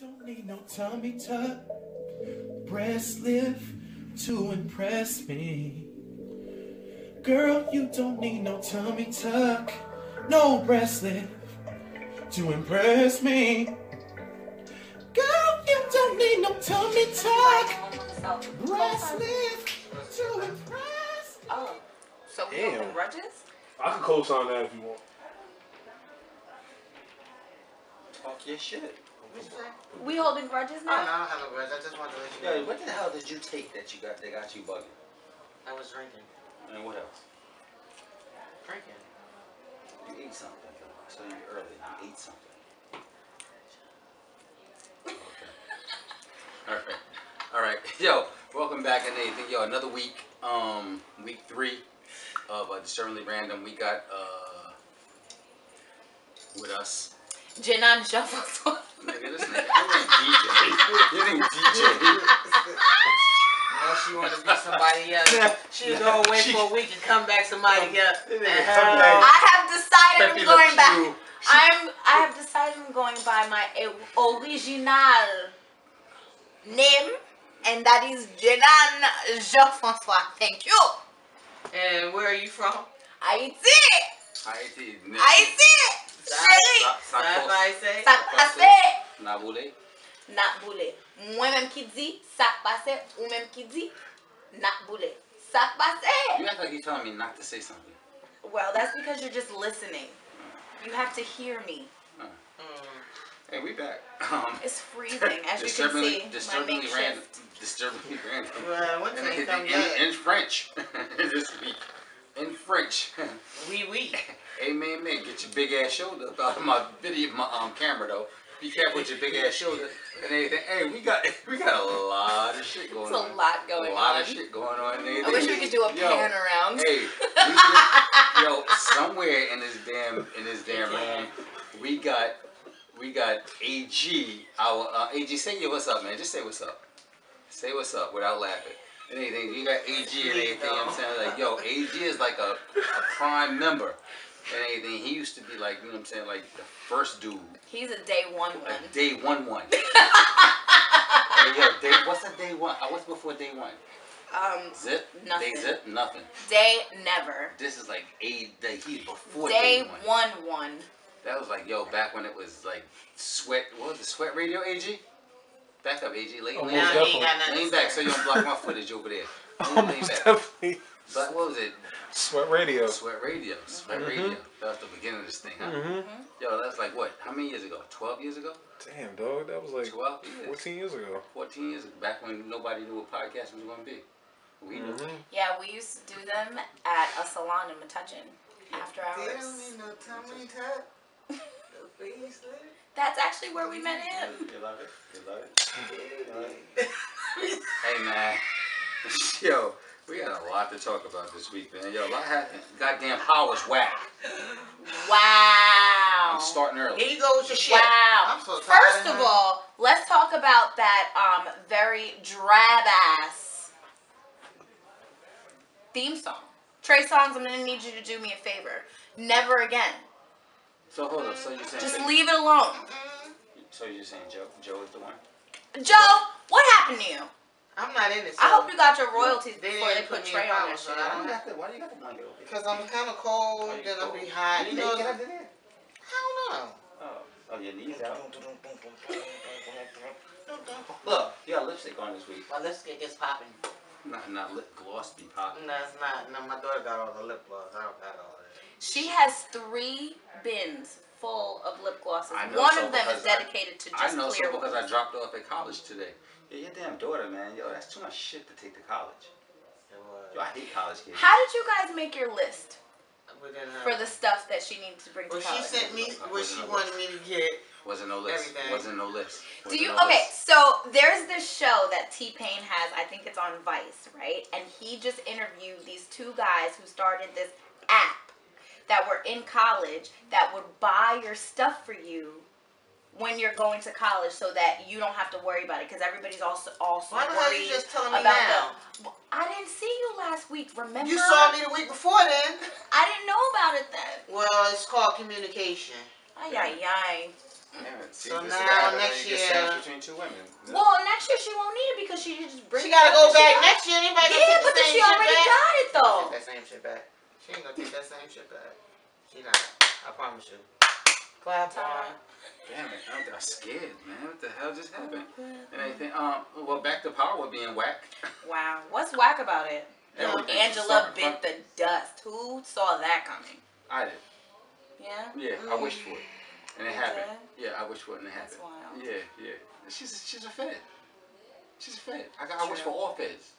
don't need no tummy tuck, breast lift to impress me. Girl, you don't need no tummy tuck, no breast lift to impress me. Girl, you don't need no tummy tuck, breast lift to impress me. Oh, so we don't do grudges? I can co-sign that if you want. Talk your shit. We holding grudges now? Oh, no, I don't have a grudge. I just wanted to let you know. Yo, what the hell did you take that you got? That got you bugging? I was drinking. And what else? Drinking. You ate something. I saw you earlier. You ate something. Okay. All right. All right. Yo, welcome back and anything. Yo, another week. Week 3 of Disturbingly Random. We got with us. Jenan Shuffle. Nigga, this nigga. You ain't DJ. Well, she wanted to be somebody else. She'd go away for a week and come back somebody else. I have decided I'm going back. I have decided I'm going by my original name, and that is Jenan Jean-Francois. Thank you. And where are you from? Haiti. Ça passait. N'a boulé. N'a boulé. Moi-même qui dis ça passait ou même qui dit n'a boulé. Ça passait. You act like you're telling me not to say something. Well, that's because you're just listening. You have to hear me. Hey, we back. It's freezing, as you can see. Disturbingly random. Well, what's in French this week. In French. Oui. Hey man, get your big ass shoulder out of my video, my camera though. Be careful with your big ass shoulder and everything. Hey, we got a lot of shit going on. It's a lot going on. I wish we could do a pan around. Hey, yo, somewhere in this damn room, we got AG. Our AG, say what's up, man. Just say what's up. Say what's up without laughing. And anything, you got AG and everything. You know what I'm saying, like, yo, AG is like a prime member. And anything, he used to be like, you know what I'm saying, like the first dude. He's a day one. A day one. Hey, yo, what's a day one? What's before day one? Zip. Nothing. Day zip. Nothing. Day never. This is like he's before day one. Day one. That was like, yo, back when it was like sweat. What was the Sweat Radio, AG? Back up, AG. Lean back so you don't block my footage over there. Definitely. But what was it? Sweat Radio. That was the beginning of this thing, huh? Mm-hmm. Yo, that was like what? How many years ago? 12 years ago? Damn, dog. That was like 12 years. 14 years ago. Back when nobody knew what podcast was going to be. We knew. Yeah, we used to do them at a salon in Metuchen after hours. That's actually where we met him. You love it. Hey, man. Yo, we got a lot to talk about this week, man. Yo, a lot happened. Goddamn Howard's whack. Wow. I'm starting early. Here you go with your shit. Wow. I'm so tired. First of all, let's talk about that very drab-ass theme song. Trey Songz, I'm going to need you to do me a favor. Never again. So hold up, so you're saying... Just leave it alone. So you're saying Joe is the one? Joe, what happened to you? I'm not in it. So I hope you got your royalties before they put Trey on that shit. Why do you got the blanket over? Because I'm kind of cold, then I'll be hot. You know, get up to that? I don't know. Oh, your knees out. Look, you got lipstick on this week. My lipstick is popping. Not lip gloss be popping. No, it's not. No, my daughter got all the lip gloss. I don't got all that. She has 3 bins full of lip glosses. One of them is dedicated to just clear. I know so because I dropped off at college today. Yeah, your damn daughter, man. Yo, that's too much shit to take to college. Yo, I hate college kids. How did you guys make your list for the stuff that she needed to bring to college? Well, she sent me what she wanted me to get. Wasn't no list. Wasn't no list. Do you okay? So there's this show that T-Pain has. I think it's on Vice, right? And he just interviewed these 2 guys who started this app that were in college that would buy your stuff for you when you're going to college so that you don't have to worry about it because everybody's also worried about them. Why the hell are you just telling me now? I didn't see you last week, remember? You saw me the week before then. I didn't know about it then. Well, it's called communication. Ay, ay, ay. Damn it. See, so now next year. Between two women. Yeah. Well, next year she won't need it because she can just bring. She gotta go back next year. Anybody? Yeah, but she already got it though. She ain't gonna take that same shit back. She ain't gonna take that same shit back. She not. I promise you. Clap on. Damn it, I'm scared, man. What the hell just happened? Anything? Well, back to Power being whack. Wow, what's whack about it? Angela bit the dust. Who saw that coming? I did. Yeah. Yeah, I wished for it, and it happened. Yeah, I wished for it, and it happened. That's wild. Yeah, yeah. She's a fed. She's a fed. I wish for all feds.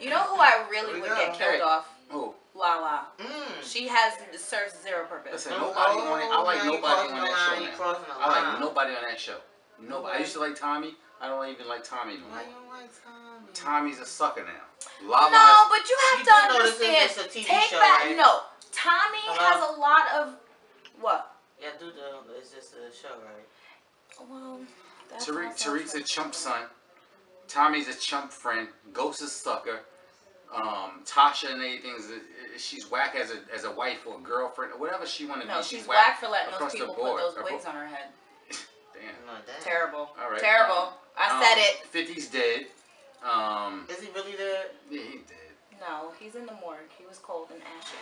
You know who I really would get killed off? Who? Lala. She serves zero purpose. Listen, nobody on it. I like nobody on that show now. I like nobody on that show. Nobody. I used to like Tommy. I don't even like Tommy anymore. I don't like Tommy. Tommy's a sucker now. Lala. No, but you have to understand. Take back. No, Tommy has a lot of what? Yeah, it's just a show, right? Well, Tariq's a chump son. Tommy's a chump friend. Ghost is sucker. Tasha and everything's she's whack as a wife or a girlfriend or whatever she want to be. No, she's whack for letting those people put those wigs on her head. Damn. No, terrible. All right. Terrible. I said it. 50's dead. Is he really dead? Yeah, he's dead. No, he's in the morgue. He was cold and ashy.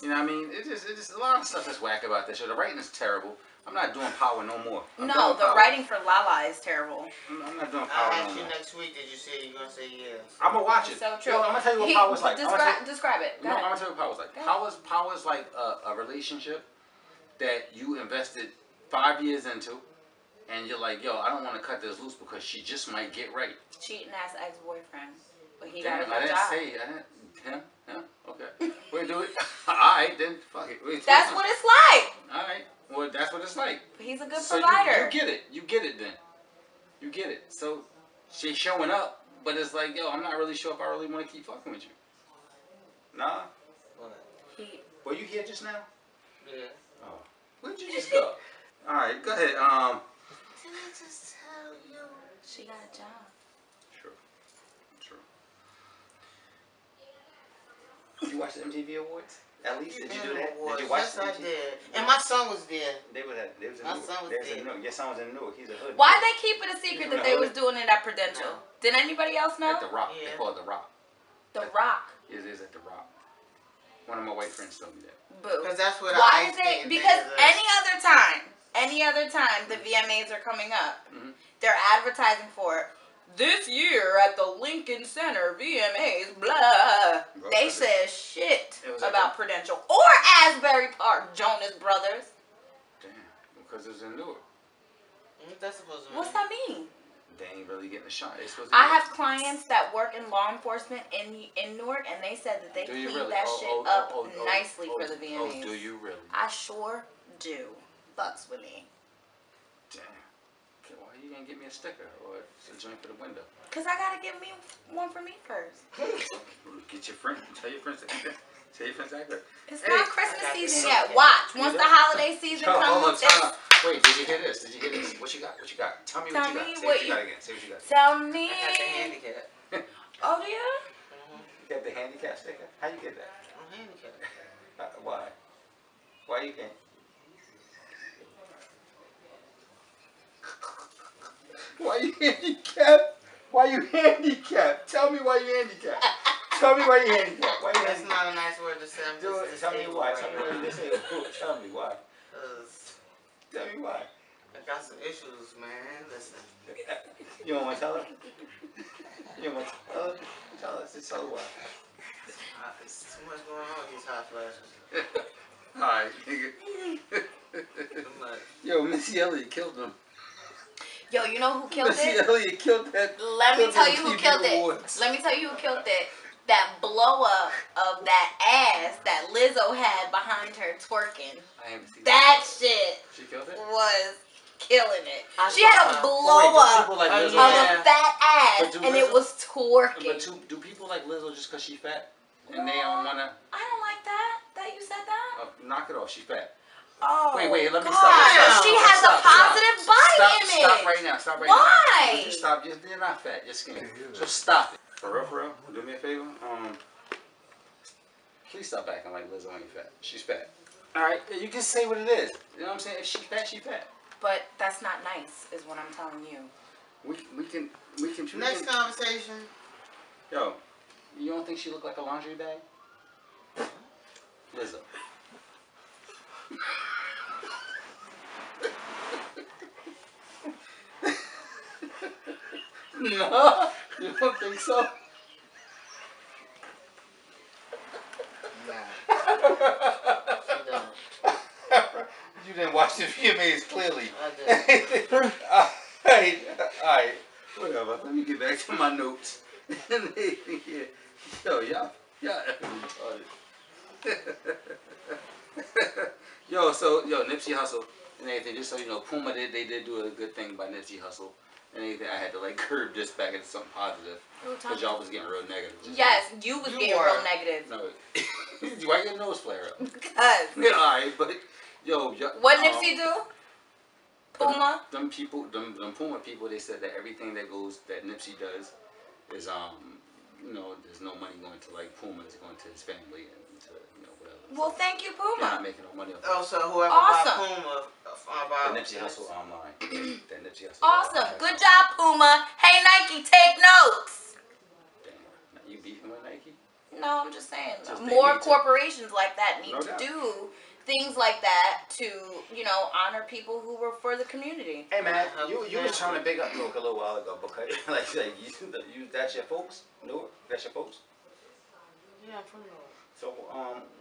You know what I mean? It's just a lot of stuff that's whack about this show. The writing is terrible. I'm not doing Power no more. No, the writing for Lala is terrible. I'm not doing Power. I'll ask you next week. Did you see it? You're gonna say yes. I'm gonna watch it. So true. I'm gonna tell you what Power was like. Describe it. No, I'm gonna tell you what Power was like. Power's like a relationship that you invested 5 years into, and you're like, yo, I don't want to cut this loose because she just might get right. Cheating ass ex-boyfriend, but he got a good job. I didn't say. Yeah, okay. We'll do it. All right, then. Fuck it. That's what it's like. All right. Well, that's what it's like. But he's a good provider. You get it. You get it then. You get it. So she's showing up, but it's like, yo, I'm not really sure if I really want to keep fucking with you. Nah. Were you here just now? Yeah. Oh. Where'd you just go? All right, go ahead. Did I just tell you? She got a job. True. You watch the MTV Awards? At least did you do that? Awards. Did you watch that? Yes, I did. And my son was there. Your son was in Newark. He's a hood. Why they keep it a secret that they was doing it at Prudential? No. Did anybody else know? At the Rock. Yeah. They call it the Rock. The Rock. It is at the Rock. One of my white friends told me that. Boo. Because that's what I did. Why did they? Because any other time the VMAs are coming up, they're advertising for it. This year at the Lincoln Center VMAs, blah. They said shit about Prudential or Asbury Park, Jonas Brothers. Damn, because it's in Newark. What's that mean? They ain't really getting a shot. I have clients that work in law enforcement in Newark, and they said that they cleaned that shit up nicely for the VMAs. Oh, do you really? I sure do. Fucks with me. Damn. Why are you gonna give me a sticker or a joint for the window? Cause I gotta give me one for me first. Get your friend. Tell your friends. Tell your friends after. It's not Christmas season yet. Watch. Once the holiday season comes. Wait, did you hear this? Did you hear this? What you got? What you got? Tell me what you got. Say what you got again. Say what you got. Tell me. I got the handicap. Oh yeah. You got the handicap sticker? How you get that? I'm handicapped. Why? Why you can't? Why you handicapped? Why you handicapped? Tell me why you handicapped. Tell me why you handicapped. Why you handicapped? That's not a nice word to say. Tell me why. Tell me why you disabled. Tell me why. Tell me why. I got some issues, man. Listen. You don't want to tell her? You don't want to tell her? Tell us. It's so why. There's too much going on with these hot flashes. All right, nigga. Yo, Missy Elliott killed him. Yo, you know who killed it? Missy Elliott killed that. Let me tell you who killed it. Let me tell you who killed it. That blow up of that ass that Lizzo had behind her twerking. I haven't seen that shit. She killed it? Was killing it. She had a blow up of a fat ass and it was twerking. But do people like Lizzo just because she fat? And they don't want to... I don't like that. That you said that? Knock it off. She fat. Oh, wait, let me stop. She has a positive body image. Stop right now. Stop right now. Why? You stop. You're not fat. You're skinny. So stop it. For real. Do me a favor. Please stop acting like Lizzo ain't fat. She's fat. All right? You can say what it is. You know what I'm saying? If she's fat, she's fat. But that's not nice, is what I'm telling you. We can. Next conversation. Yo, you don't think she looked like a laundry bag? Lizzo. No, you don't think so? Nah. You didn't watch the VMAs clearly. I did. All right. Whatever. Let me get back to my notes. Yo, yeah. Yo, Nipsey Hussle and everything. Just so you know, Puma did do a good thing by Nipsey Hussle. And anything I had to like curb this back into something positive. Because y'all was getting real negative. Yes, you was getting real negative. No, why your nose flare up? Because. Yeah, alright, but yo. What Nipsey do? Puma. Them people, them Puma people, they said that everything that Nipsey does is you know, there's no money going to like Puma, it's going to his family and to whatever. Well, so, thank you, Puma. You're not making no money off. Oh, so whoever bought Puma. The Nipsey Hussle online. The Nipsey Hussle. Awesome. Online. Good job, Puma. Hey, Nike, take notes. Damn. Now you beefing with Nike? No, I'm just saying. Just more corporations like that need to do things like that to, honor people who were for the community. Hey, man, you was trying to big up Newark a little while ago, because you that's your folks? Newark? That's your folks? Yeah, I'm from Newark. So,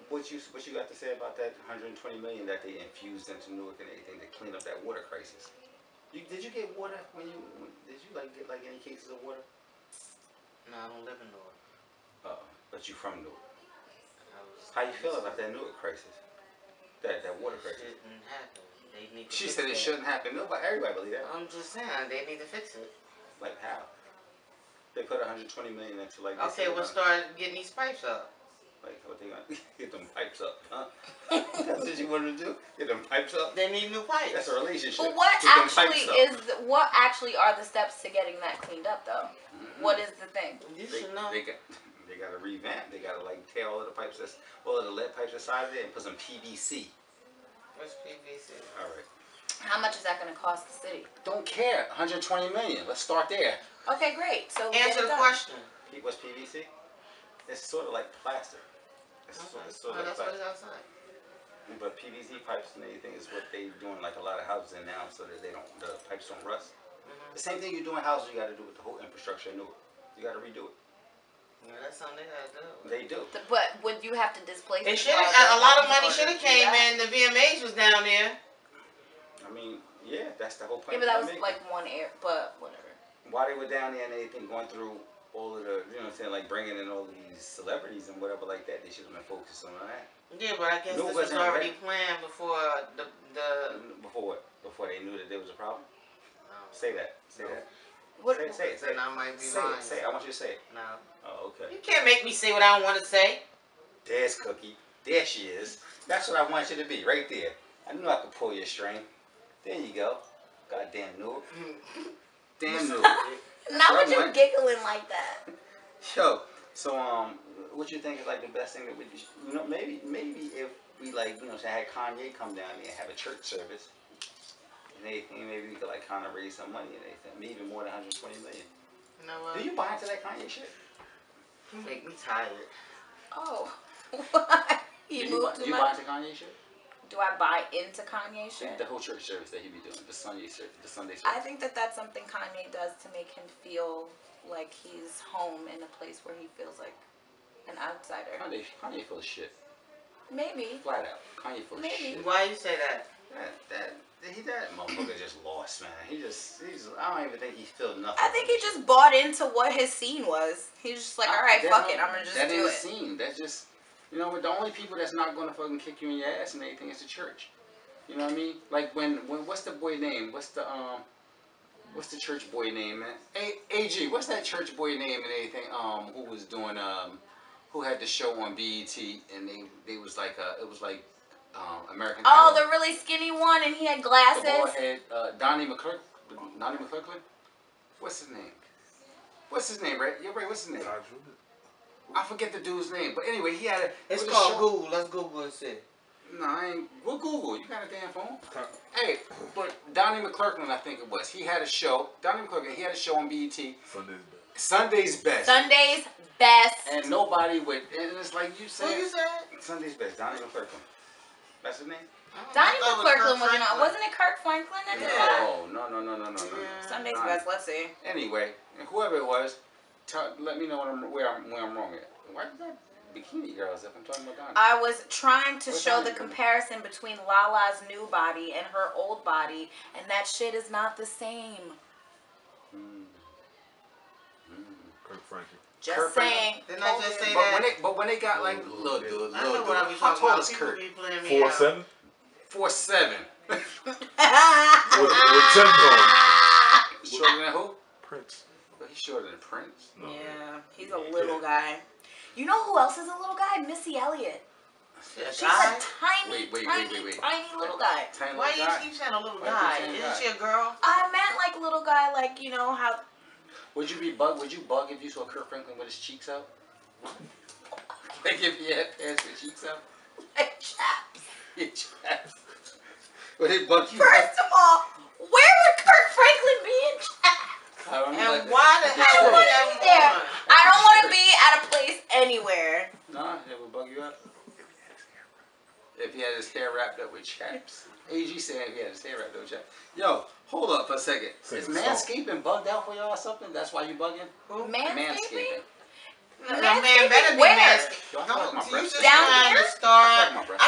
what you got to say about that $120 million that they infused into Newark and everything to clean up that water crisis? Did you get water did you get any cases of water? No, I don't live in Newark. But you from Newark. How you feel about that Newark crisis? That water crisis? It shouldn't happen. They need to she said it shouldn't happen. Nobody, everybody believe that. I'm just saying they need to fix it. Like how? They put $120 million into like. Okay, we'll start getting these pipes up. Like, what they gonna get them pipes up, huh? That's what you wanted to do? Get them pipes up? They need new pipes. That's a relationship. But what actually are the steps to getting that cleaned up, though? Mm-hmm. What is the thing? You should know. They got to revamp. They got to, tear all of the lead pipes aside there and put some PVC. What's PVC? All right. How much is that going to cost the city? Don't care. $120 million. Let's start there. Okay, great. So answer the question. What's PVC? It's sort of like plaster. That's what is outside. But PVC pipes and anything is what they're doing a lot of houses in now, so that the pipes don't rust. Mm-hmm. The same thing you do in houses, you got to do with the whole infrastructure new. You got to redo it. Yeah, that's something they got to do. They do. But would you have to displace? It should a lot of money should have came in. The VMAs was down there. I mean, yeah, that's the whole point. Yeah, but that was one air, but whatever. While they were down there and anything going through. All of the, bringing in all of these celebrities and whatever like that, they should have been focused on that. Yeah, but I guess this was already planned before the... Before what? Before they knew that there was a problem? No. Say that. Say that. What? Say it. I might be lying. Say it. I want you to say it. No. Oh, okay. You can't make me say what I don't want to say. There's Cookie. There she is. That's what I want you to be, right there. I knew I could pull your string. There you go. Goddamn Newark. Damn Newark. Now would you giggling like that? Yo, so what you think is the best thing that we, maybe if we had Kanye come down here and have a church service and anything, maybe we could raise some money and anything, maybe even more than $120 million. You know what? Do you buy into that Kanye shit? You make me tired. Oh, what? Do you buy into Kanye shit? Do I buy into Kanye shit? The whole church service that he be doing, the Sunday service. I think that's something Kanye does to make him feel like he's home in a place where he feels like an outsider. Kanye feels shit. Maybe. Flat out. Kanye feels shit. Why you say that? That motherfucker just lost, man. I don't even think he felt nothing. I think he just bought into what his scene was. He was just like, all right, fuck it, I'm gonna just do it. That ain't a scene. That's just. The only people that's not gonna fucking kick you in your ass and anything is the church. You know what I mean? Like when what's the boy name? What's the church boy name, man? AG, what's that church boy name and anything? Who was doing who had the show on BET and they was like it was like American. Oh, the really skinny one and he had glasses. The bald head, Donnie McClurkin. What's his name? Right? You're right. What's his name? I forget the dude's name, but anyway, he had a... It's called Google. Let's Google and see. No, I ain't. We'll Google. You got a damn phone. Hey, but Donnie McClurkin, I think it was. He had a show. Donnie McClurkin, he had a show on BET. Sunday's Best. And nobody would. And it's like you said. What you said? Sunday's Best. Donnie McClurkin. That's his name? Donnie McClurkin was not. Wasn't it Kirk Franklin that did that? No. Sunday's Best. Let's see. Anyway, and whoever it was, let me know where I'm wrong at. Why did that? Bikini Girls, if I'm talking about Donnie. I was trying to show the comparison between Lala's new body and her old body, and that shit is not the same. Kirk Franklin. Just saying. Didn't I just say that? But when they got like, look, dude, how tall is Kirk? 4'7"? 4'7". With 10 bones. Shorter than who? Prince. He's shorter than Prince? Yeah, he's a little guy. You know who else is a little guy? Missy Elliott. She's a tiny little guy. Why do you keep saying a little guy? Isn't she a girl? I meant like little guy, like, you know how. Would you bug if you saw Kirk Franklin with his cheeks out? Like if he had pants with cheeks out? Like chaps. Yeah, chaps. Would it bug you? First of all, where would Kirk Franklin be in chaps? I don't want to be there. I don't want to be at a place anywhere. Nah, it would bug you out. If he had his hair wrapped up with chaps. AG said if he had his hair wrapped up with chaps. Yo, hold up for a second. Is Manscaping bugged out for y'all or something? That's why you bugging? Who? Manscaping? No, man better be Manscaping. I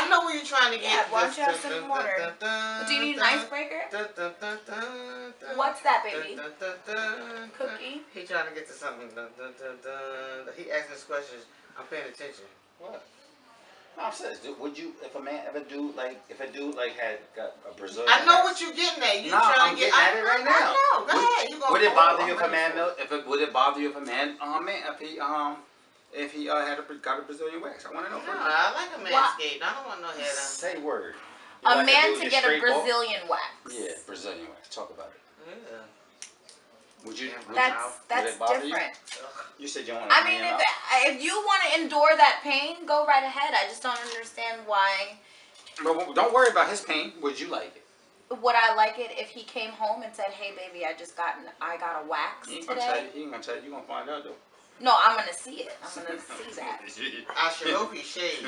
know where you're trying to get. Yeah, why don't you have some water? Do you need an icebreaker? What's that, baby? Cookie? He trying to get to something. He asking us questions. I'm paying attention. What? No, I'm serious, dude. Would you, if a dude had a Brazilian? I know what you're getting at. I'm getting at it right now. I know. Go ahead. Would it bother you if a man had a Brazilian wax? I want to know. No, I like a manscaped. I don't want no hair. Say word. A man to get a Brazilian wax. Yeah, Brazilian wax. Talk about it. Yeah. That's different. You said you want to. I mean, if you want to endure that pain, go right ahead. I just don't understand why. But don't worry about his pain. Would you like it? Would I like it if he came home and said, "Hey, baby, I got a wax today"? You ain't gonna tell you. You gonna find out though. No, I'm gonna see it. I'm gonna see that. I should hope he's shaved.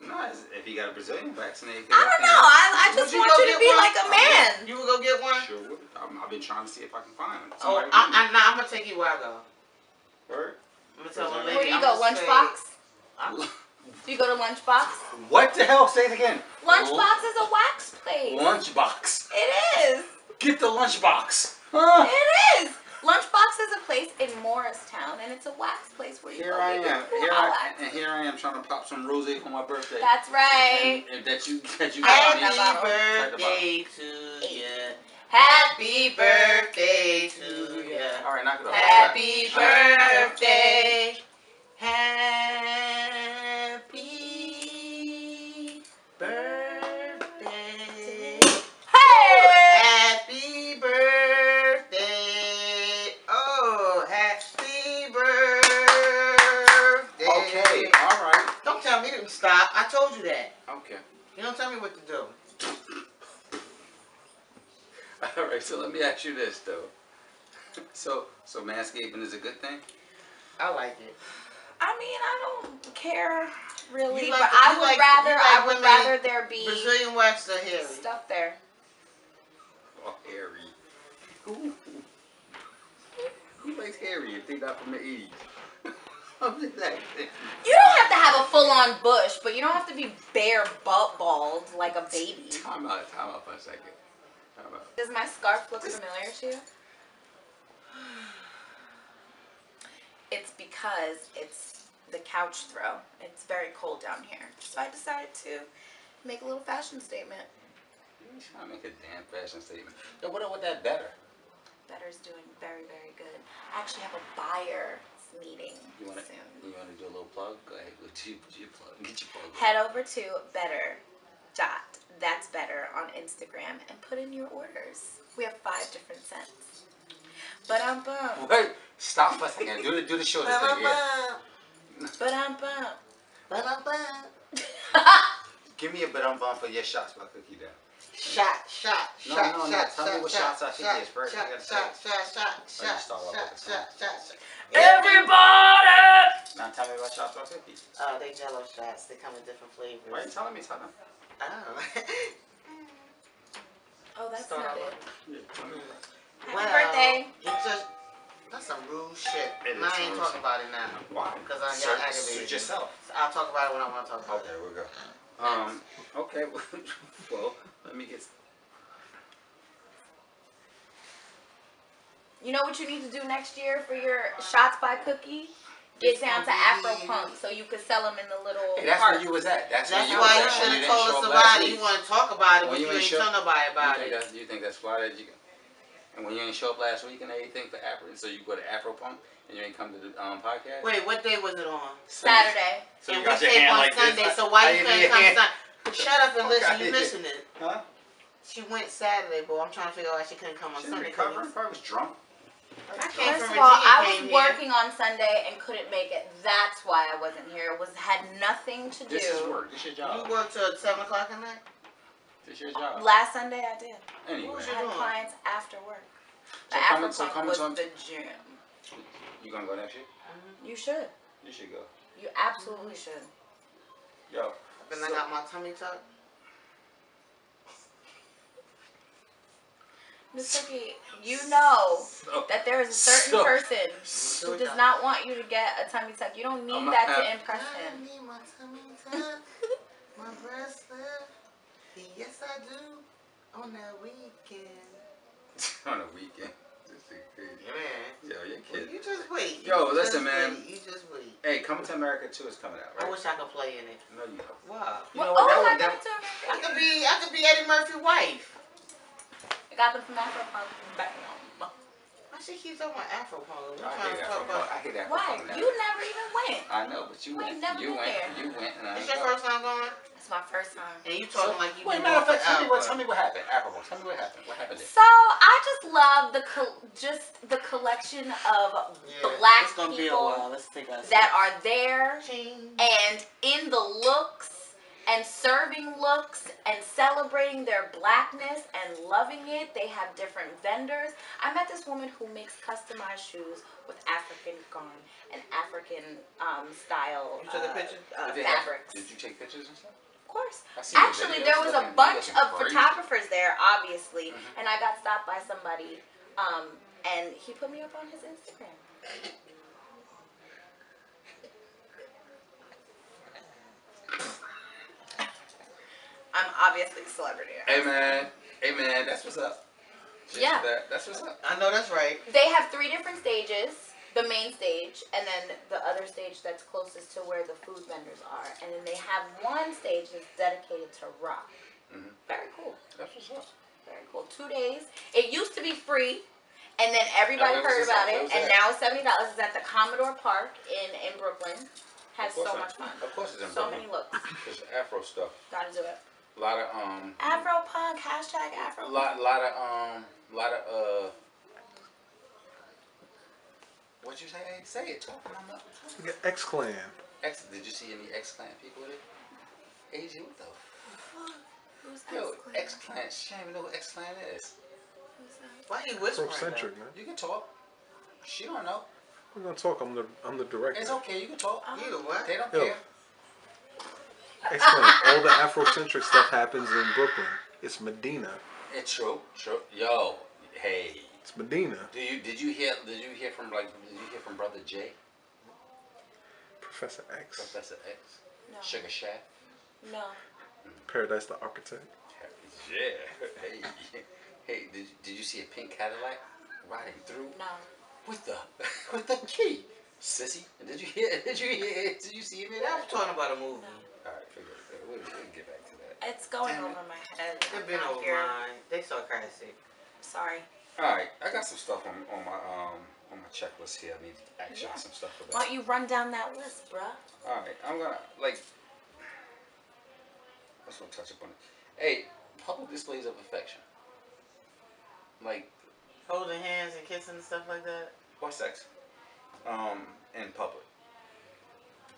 No, if he got a Brazilian wax, I don't know. I just want you to be like a man. You would go get one. Sure would. I've been trying to see if I can find one. Oh, I'm gonna take you where I go. Where? I'm gonna tell my lady. Where do you go? Lunchbox. Do you go to Lunchbox? What the hell? Say it again. Lunchbox is a wax place. Lunchbox. It is. Get the Lunchbox. Huh? It is. Lunchbox is a place in Morristown, and it's a wax place where you go. Here I am trying to pop some rosé for my birthday. That's right. And that you got me. Happy birthday to ya. All right, knock it off. Happy birthday. Happy birthday. Okay, all right. Don't tell me to stop. I told you that. Okay. You don't tell me what to do. All right, so let me ask you this though. So manscaping is a good thing? I like it. I mean, I don't care really, but I would rather there be Brazilian wax or hairy stuff there. Oh, hairy. Who likes hairy if they not from the 80s? You don't have to have a full-on bush, but you don't have to be bare butt bald like a baby. Time out for a second. Does my scarf look familiar to you? It's because it's the couch throw. It's very cold down here. So I decided to make a little fashion statement. You're trying to make a damn fashion statement. Yo, what about that Better? Better's doing very, very good. I actually have a buyer meeting soon. You want to do a little plug? Go ahead. Get your plug. Head over to Better on Instagram and put in your orders. We have 5 different scents. Ba-dum-bum. Wait, stop for a second. Do the show this thing here. Ba-dum-bum. Ba-dum-bum. Give me a bet I'm buying for your shots by Cookie Dough. Shot. Tell me what shots I should get first. Shot. Everybody! Now tell me about shots by Cookie. Oh, they Jello shots. They come in different flavors. Why are you telling me? Tell them. Oh. Oh, that's Starbucks. Not it. Yeah. Happy birthday. You just... That's some rude shit. And I ain't talking about it now. Why? Because I'm y'all aggravated. Suit yourself. So I'll talk about it when I want to talk about it. Okay, we'll go. Okay, well, let me get... You know what you need to do next year for your shots by Cookie? Get down to Afro Punk so you could sell them in the little. Hey, that's where you was at. That's why you should have told somebody you want to talk about it, but you ain't tell nobody about it. You think that's why that you? And when you ain't show up last week and everything for Afro, so you go to Afro Punk and you ain't come to the podcast. Wait, what day was it on? Saturday. So and we stayed on like Sunday. This? So why you couldn't come Sunday? Shut up and listen. You missing it? Huh? She went Saturday, but I'm trying to figure out why she couldn't come on Sunday. She probably was drunk. First of all, I was working on Sunday and couldn't make it. That's why I wasn't here. It had nothing to do. This is work. This is your job. You worked till 7 o'clock at night? This your job. Last Sunday I did. Anyway. I had clients after work. So Afro Punk was the gym. You going to go next year? Mm-hmm. You should. You should go. You absolutely should. Yo. Then I got my tummy tucked. Miss Cookie, you know that there is a certain person who does not want you to get a tummy tuck. You don't need that to impress him. I need my tummy tuck, my breast lift. Yes, I do. On the weekend. On a weekend. This is crazy. Man. Yo, you're kidding. Well, you just wait. Yo, listen, man. You just wait. Hey, Coming to America 2 is coming out, right? I wish I could play in it. No, you don't. Wow. You know what? I could be Eddie Murphy's wife. I got them from Afro Punk back home. Why she keeps on my Afro Punk? I hate Afro Punk. Why? You never even went. I know, but you went. You went. It's your first time going? It's my first time. And you talking like you went. Wait, matter of fact, tell me what happened. Afro Punk. Tell me what happened. What happened there? So I just love the collection of black people that are there and in the looks. And serving looks and celebrating their blackness and loving it. They have different vendors. I met this woman who makes customized shoes with African garn and African style fabrics. Did you take pictures and stuff? Of course. Actually, there was a bunch of photographers there, obviously, and I got stopped by somebody, and he put me up on his Instagram. I'm obviously a celebrity. Hey man, that's what's up. That's what's up. I know that's right. They have 3 different stages. The main stage, and then the other stage that's closest to where the food vendors are. And then they have one stage that's dedicated to rock. Mm-hmm. Very cool. That's what's up. Very cool. 2 days. It used to be free, and then everybody heard about it, and now it's $70. It's at the Commodore Park in Brooklyn. Has so much fun. Of course it's in Brooklyn. So many looks. It's Afro stuff. Gotta do it. A lot of Afro Punk, hashtag Afro Punk. A lot of what'd you say? Say it. X Clan. X. Did you see any X Clan people with it? AJ, what the fuck? Who's X Clan? Yo, X Clan. She don't even know who X Clan is. Who's that? Why are you whispering? Centric, man. You can talk. She don't know. We're gonna talk. I'm the director. It's okay. You can talk. Either way, they don't care. Excellent. All the Afrocentric stuff happens in Brooklyn. It's Medina. It's true. Yo, hey. It's Medina. Did you hear from Brother J? Professor X. No. Sugar Shack. No. Paradise the Architect. Yeah. Hey. Did you see a pink Cadillac riding through? No. With the key, sissy. Did you see him? I was talking about a movie. No. Alright, we'll get back to that. It's going over my head. It's been over mine. They so crazy. Sorry. Alright, I got some stuff on my checklist here. I need to action some stuff about. Why don't you run down that list, bruh? Alright, I'm gonna I just wanna touch upon it. Hey, public displays of affection. Like holding hands and kissing and stuff like that. Or sex. In public.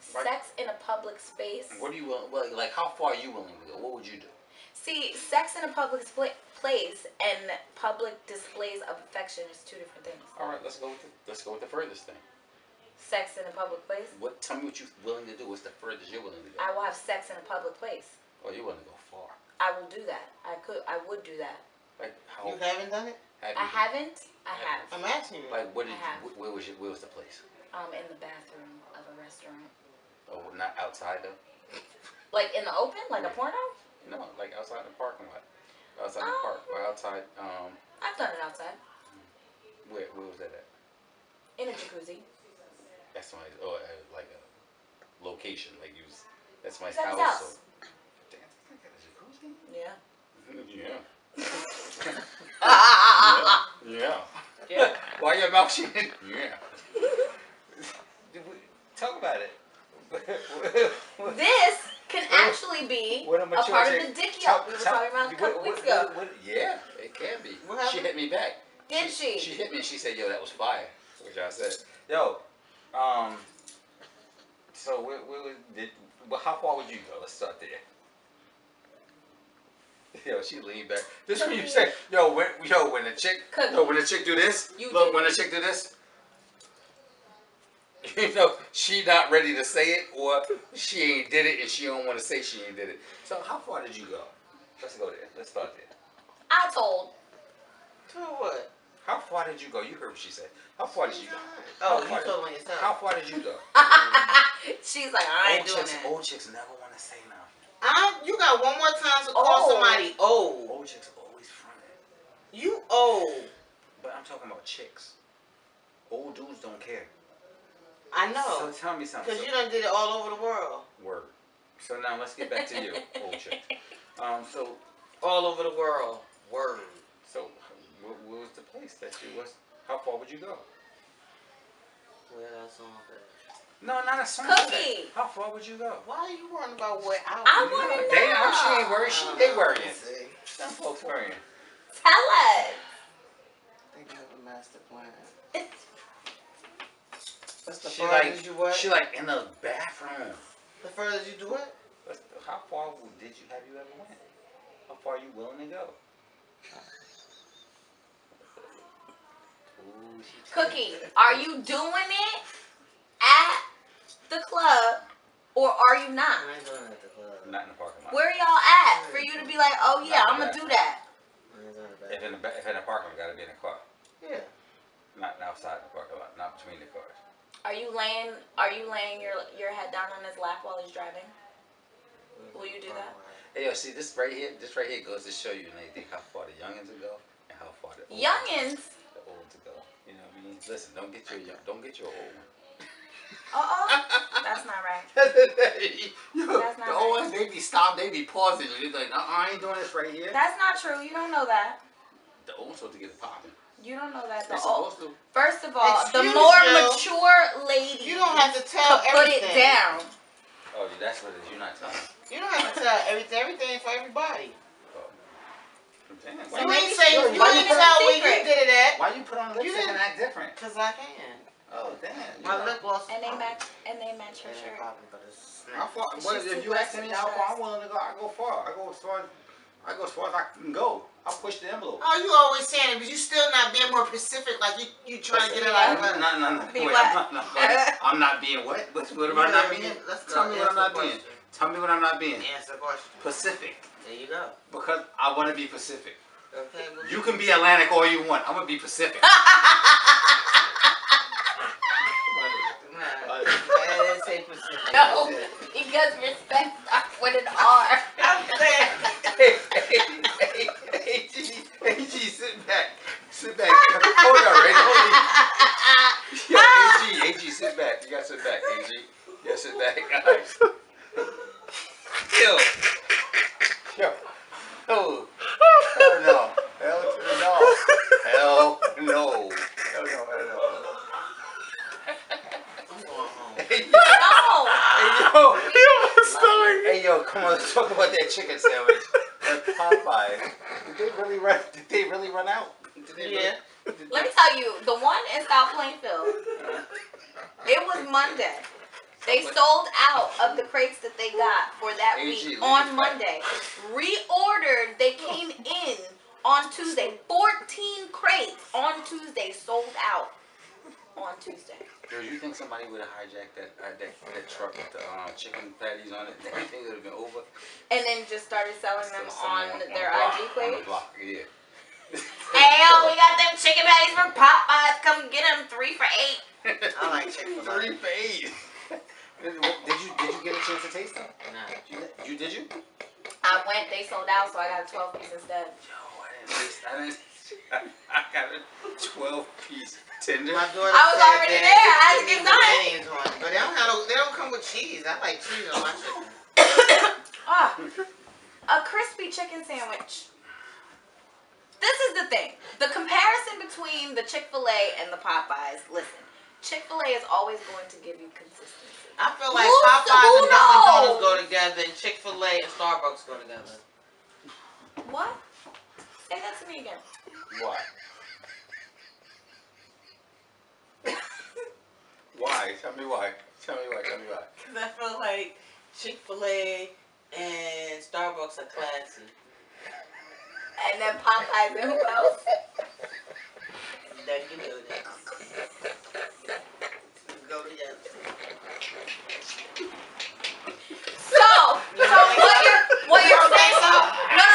Sex in a public space. What do you willing, like? How far are you willing to go? What would you do? See, sex in a public place and public displays of affection is two different things. All right, let's go with the furthest thing. Sex in a public place. What? Tell me what you're willing to do. What's the furthest you're willing to go? I will have sex in a public place. Oh, you want to go far? I will do that. I would do that. Like how? You haven't done it? I have. I'm asking you. Like what did you, where was the place? In the bathroom of a restaurant. Oh, not outside though. Like in the open, like a porno? No, like outside the parking lot. Outside the park or outside. I've done it outside. Where was that at? In a jacuzzi. That's somebody's. Oh, like a location. Like you. That's my house. Damn, I got a jacuzzi. Yeah. Yeah. Yeah. Why your mouth shaking? Yeah. Talk about it. This can actually be a part of the dick yelp we were talking about a couple weeks ago. Yeah, it can be. She hit me back. Did she? She hit me and she said, yo, that was fire. Which I said, yo, so how far would you go? Let's start there. Yo, she leaned back. This is what you say. Yo, when a chick do this, when a chick do this, you know, she not ready to say it, or she ain't did it, and she don't want to say she ain't did it. So how far did you go? Let's go there. Let's start there. I told. Told what? How far did you go? You heard what she said. How far did you go? Oh, you told on yourself. How far did you go? She's like, I ain't doing that. Old chicks never want to say nothing. You got one more time to call somebody old. Old chicks always fronting. You old. But I'm talking about chicks. Old dudes don't care. I know. So tell me something. Because you done did it all over the world. Word. So now let's get back to you, old chick. So all over the world. Word. So what was the place that you was? How far would you go? Well, that's all good. No, not a song. Cookie. How far would you go? Why are you worrying about what I want to know? Damn, she ain't worried. They worrying. Some folks worrying. Tell us. They got the master plan. That's the furthest you what? She like in the bathroom. The furthest you do it? How far did you ever went? How far are you willing to go? Ooh, Cookie, are you doing it at the club, or are you not? I ain't going at the club. Not in the parking lot. Where are y'all at for you to be like, oh yeah, I'm gonna do that? If in the parking lot, gotta be in the car. Yeah. Not outside the parking lot, not between the cars. Are you laying your head down on his lap while he's driving? Will you do that? Hey, yo, see this right here goes to show you, and they think how far the youngins will go and how far the old to go. You know what I mean? Listen, don't get your old one. That's not right. That's not the old ones, they be stopped, they be pausing. They be like, I ain't doing this right here. That's not true. You don't know that. The old ones supposed to get it popping. You don't know that. First of all, the more mature lady, you don't have to tell everything. Put it down. Oh, that's what it is. You're not telling. You don't have to tell everything for everybody. You ain't say you didn't tell where you did it at. Why you put on lipstick and act different? Because I can. Oh damn! My lip gloss. And they match her shirt. How far? If you ask me how far I'm willing to go, I go far. I go as far as I can go. I push the envelope. Oh, you always saying it, but you still not being more specific. Like you trying to get it out of No. Wait, I'm not being what? What am I not being? Tell me what I'm not being. Tell me what I'm not being. Answer the question. Pacific. There you go. Because I want to be Pacific. Okay. You can be Atlantic all you want. I'm gonna be Pacific. No, because respect starts with an R. I'm saying. Hey, G, sit back. Hold on, right? Hold on. Yeah, AG, sit back. You gotta sit back, AG. Yeah, sit back, guys. Yo. Hell no. No. Hey yo, come on, let's talk about that chicken sandwich at Popeyes. Did they really run out? Did they? Let me tell you, the one in South Plainfield, it was Monday. They sold out of the crates that they got for that week on Monday. Reordered. They came in on Tuesday. 14 crates on Tuesday sold out on Tuesday. Do you think somebody would have hijacked that truck with the chicken patties on it? Everything would have been over. And then just started selling them on their IG page? On the block, yeah. Hey, yo, we got them chicken patties from Popeyes. Come get them 3 for $8. I like chicken. 3 for $8. Did you get a chance to taste them? Nah. Did you? I went. They sold out, so I got a 12-piece instead. Yo, I got a 12-piece tender. My daughter I was already there. I had to get mine. But they don't come with cheese. I like cheese on my chicken. A crispy chicken sandwich. This is the thing. The comparison between the Chick-fil-A and the Popeyes. Listen, Chick-fil-A is always going to give you consistency. I feel like Popeyes and Dunkin' Donuts go together, and Chick-fil-A and Starbucks go together. What? Say that to me again. What? Why? Tell me why. Tell me why. Tell me why. Because I feel like Chick-fil-A and Starbucks are classy. And then Popeyes and who else? Dunkin' Donuts. Go together. So what you're saying? No.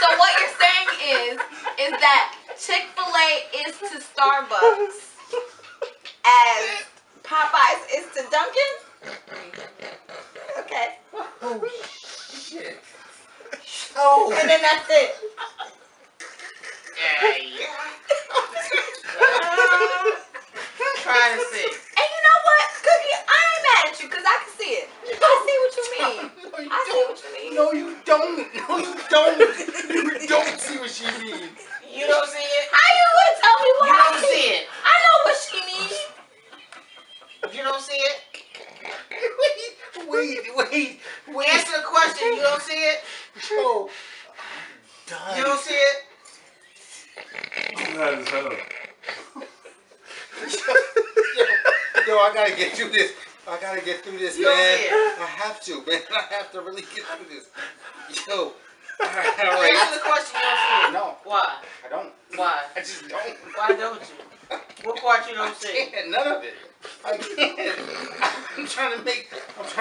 So what you're saying is that Chick-fil-A is to Starbucks as Popeyes is to Dunkin'? Okay. Oh shit. Oh. And then that's it. Trying to see. And you know what, Cookie? I ain't mad at you because I can see it. I see what you mean. No, you don't. See what you mean. No, you don't. No, you don't. You don't see what she means. You don't see it. How you gonna tell me what I see? You don't see it. I know what she means. You don't see it. Wait. We answer the question. You don't see it. Oh, I'm done. You don't see it. Yo, I gotta get through this. I gotta get through this, man. I have to, man. I have to really get through this. Yo. All right. Answer the question. You don't see it. No. Why? I don't. Why? I just don't. Why don't you? What part you don't see? None of it. I can't. I'm trying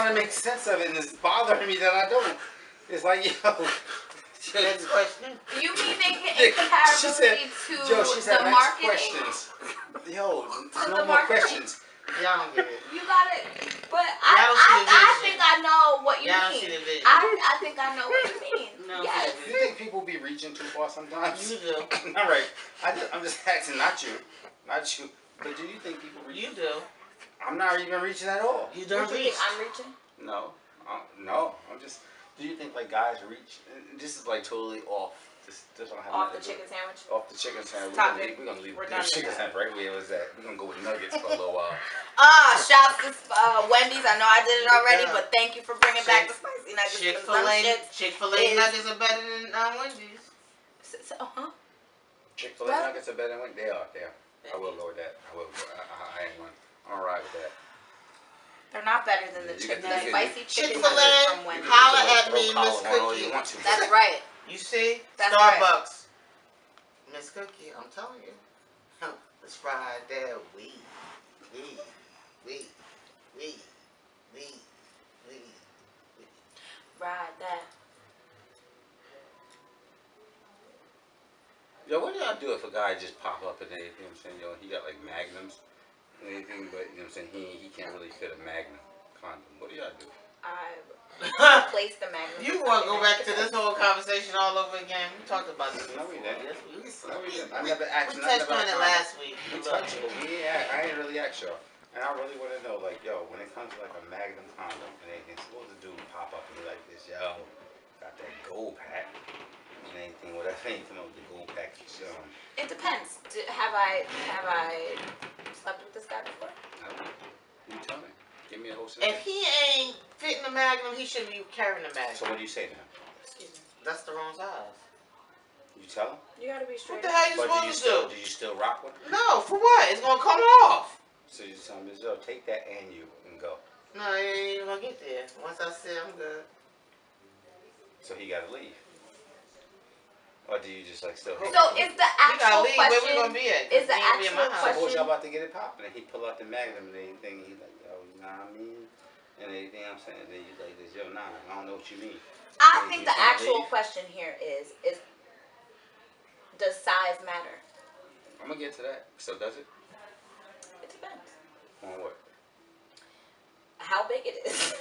to make sense of it, and it's bothering me that I don't. It's like, yo. Next question. You mean they can in comparability to yo, she said the market? Questions. Yo, no more questions. Y'all don't get it. You got it. But I think I know what you mean. I think I know what you mean. No, yes. You think people be reaching too far sometimes? You do. All right. I'm just asking, not you. But do you think people reach? You do. I'm not even reaching at all. You don't reach. I'm reaching? No. No. I'm just... Do you think like guys reach? This is like totally off. This don't have off the chicken sandwich. Off the chicken sandwich. We're gonna leave the chicken sandwich right where it was at. We're gonna go with nuggets for a little while. Shops to Wendy's. I know I did it already, but thank you for bringing back the spicy nuggets. Chick-fil-A nuggets are better than Wendy's. Uh-huh. Chick-fil-A nuggets are better than Wendy's. They are. I will go with that. I ain't one. I'm alright with that. They're not better than the spicy chicken nuggets from Wendy's. Holla at me, Miss Cookie. That's right. You see? That's Starbucks. Right. Miss Cookie, I'm telling you. It's Friday. We. Ride that. Yo, what do y'all do if a guy just pop up and anything? You know what I'm saying? Yo, he got like magnums. Anything but, you know what I'm saying, he can't really fit a magnum condom. What do y'all do? I replaced the magnum. You want to go back to this whole conversation all over again? We talked about this. No, we didn't. Yes, we didn't. We touched on it last week. We touched it. Yeah, I ain't really asked y'all. And I really want to know, like, yo, when it comes to like a magnum condom and anything, supposed to do pop up and be like this, yo, got that gold pack. And anything, what I think, you know, the gold pack is, it depends. Have I slept with this guy before? You tell me. Give me a whole sentence. If he ain't fitting the magnum, he shouldn't be carrying the magnum. So what do you say now? Excuse me. That's the wrong size. You tell him? You gotta be straight. What the hell you supposed to do? Do you still rock with him? No, for what? It's gonna come off. So you tell him, take that and go. No, I ain't even gonna get there. Once I say I'm good. So he gotta leave. Or do you just like still? So is the actual question? Where we gonna be at? Is the actual question? Suppose y'all about to get it popping, and he pull out the magnum and everything. He like, yo, you know what I mean? And everything I'm saying, and then you like this, yo, nah, I don't know what you mean. I think the actual question here is does size matter? I'm gonna get to that. So does it? It depends. On what? How big it is.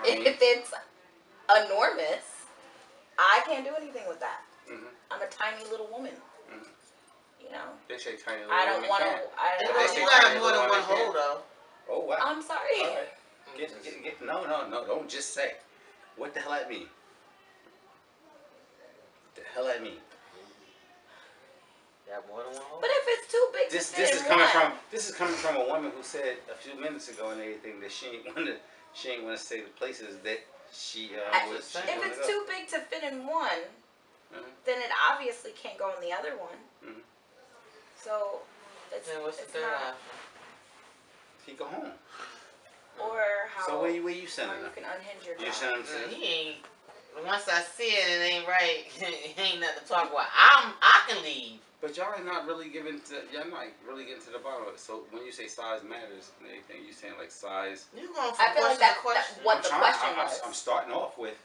I mean, if it's enormous, I can't do anything with that. Mm-hmm. I'm a tiny little woman. Mm-hmm. You know. They say tiny little. I don't want to. You gotta have more than one hole, though. Oh wow. I'm sorry. All right. Get. No. Don't just say. What the hell I mean? The hell I mean. But if it's too big, this is coming from a woman who said a few minutes ago and everything that she ain't want to say the places that she was saying. If it's too big to fit in one, mm-hmm. then it obviously can't go in the other one. Mm-hmm. So it's not. He go home. Or how? So where you sending him? You can unhinge your. You sending him? He ain't. Once I see it and it ain't right, it ain't nothing to talk about. I can leave. But y'all not really getting to the bottom of it. So when you say size matters and everything, you saying like size. You going for the question was. I'm starting off with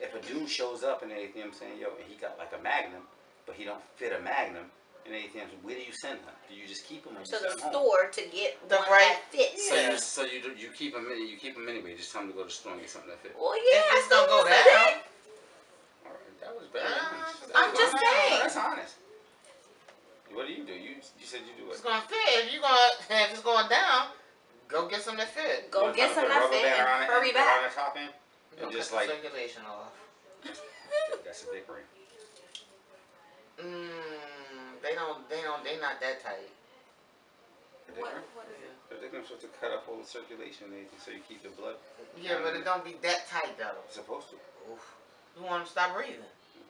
if a dude shows up and everything, I'm saying yo, and he got like a magnum, but he don't fit a magnum and anything. Where do you send him? Do you just keep him? Or to the store home? To get the right fit. So you keep him in, you keep him anyway. Just tell him to go to the store and get something that fits. Well, yeah, if it's gonna go down. All right, that was bad. I'm just saying. That's honest. What do? You said you do it. It's gonna fit. If it's going down, go get some that fit. Go get some that fit and hurry back. On the top end, and just like circulation off. That's a big ring. They not that tight. What is it? They're going to cut up all the circulation and everything, so you keep the blood. Yeah, but it don't be that tight though. It's supposed to. Oof. You want to stop breathing.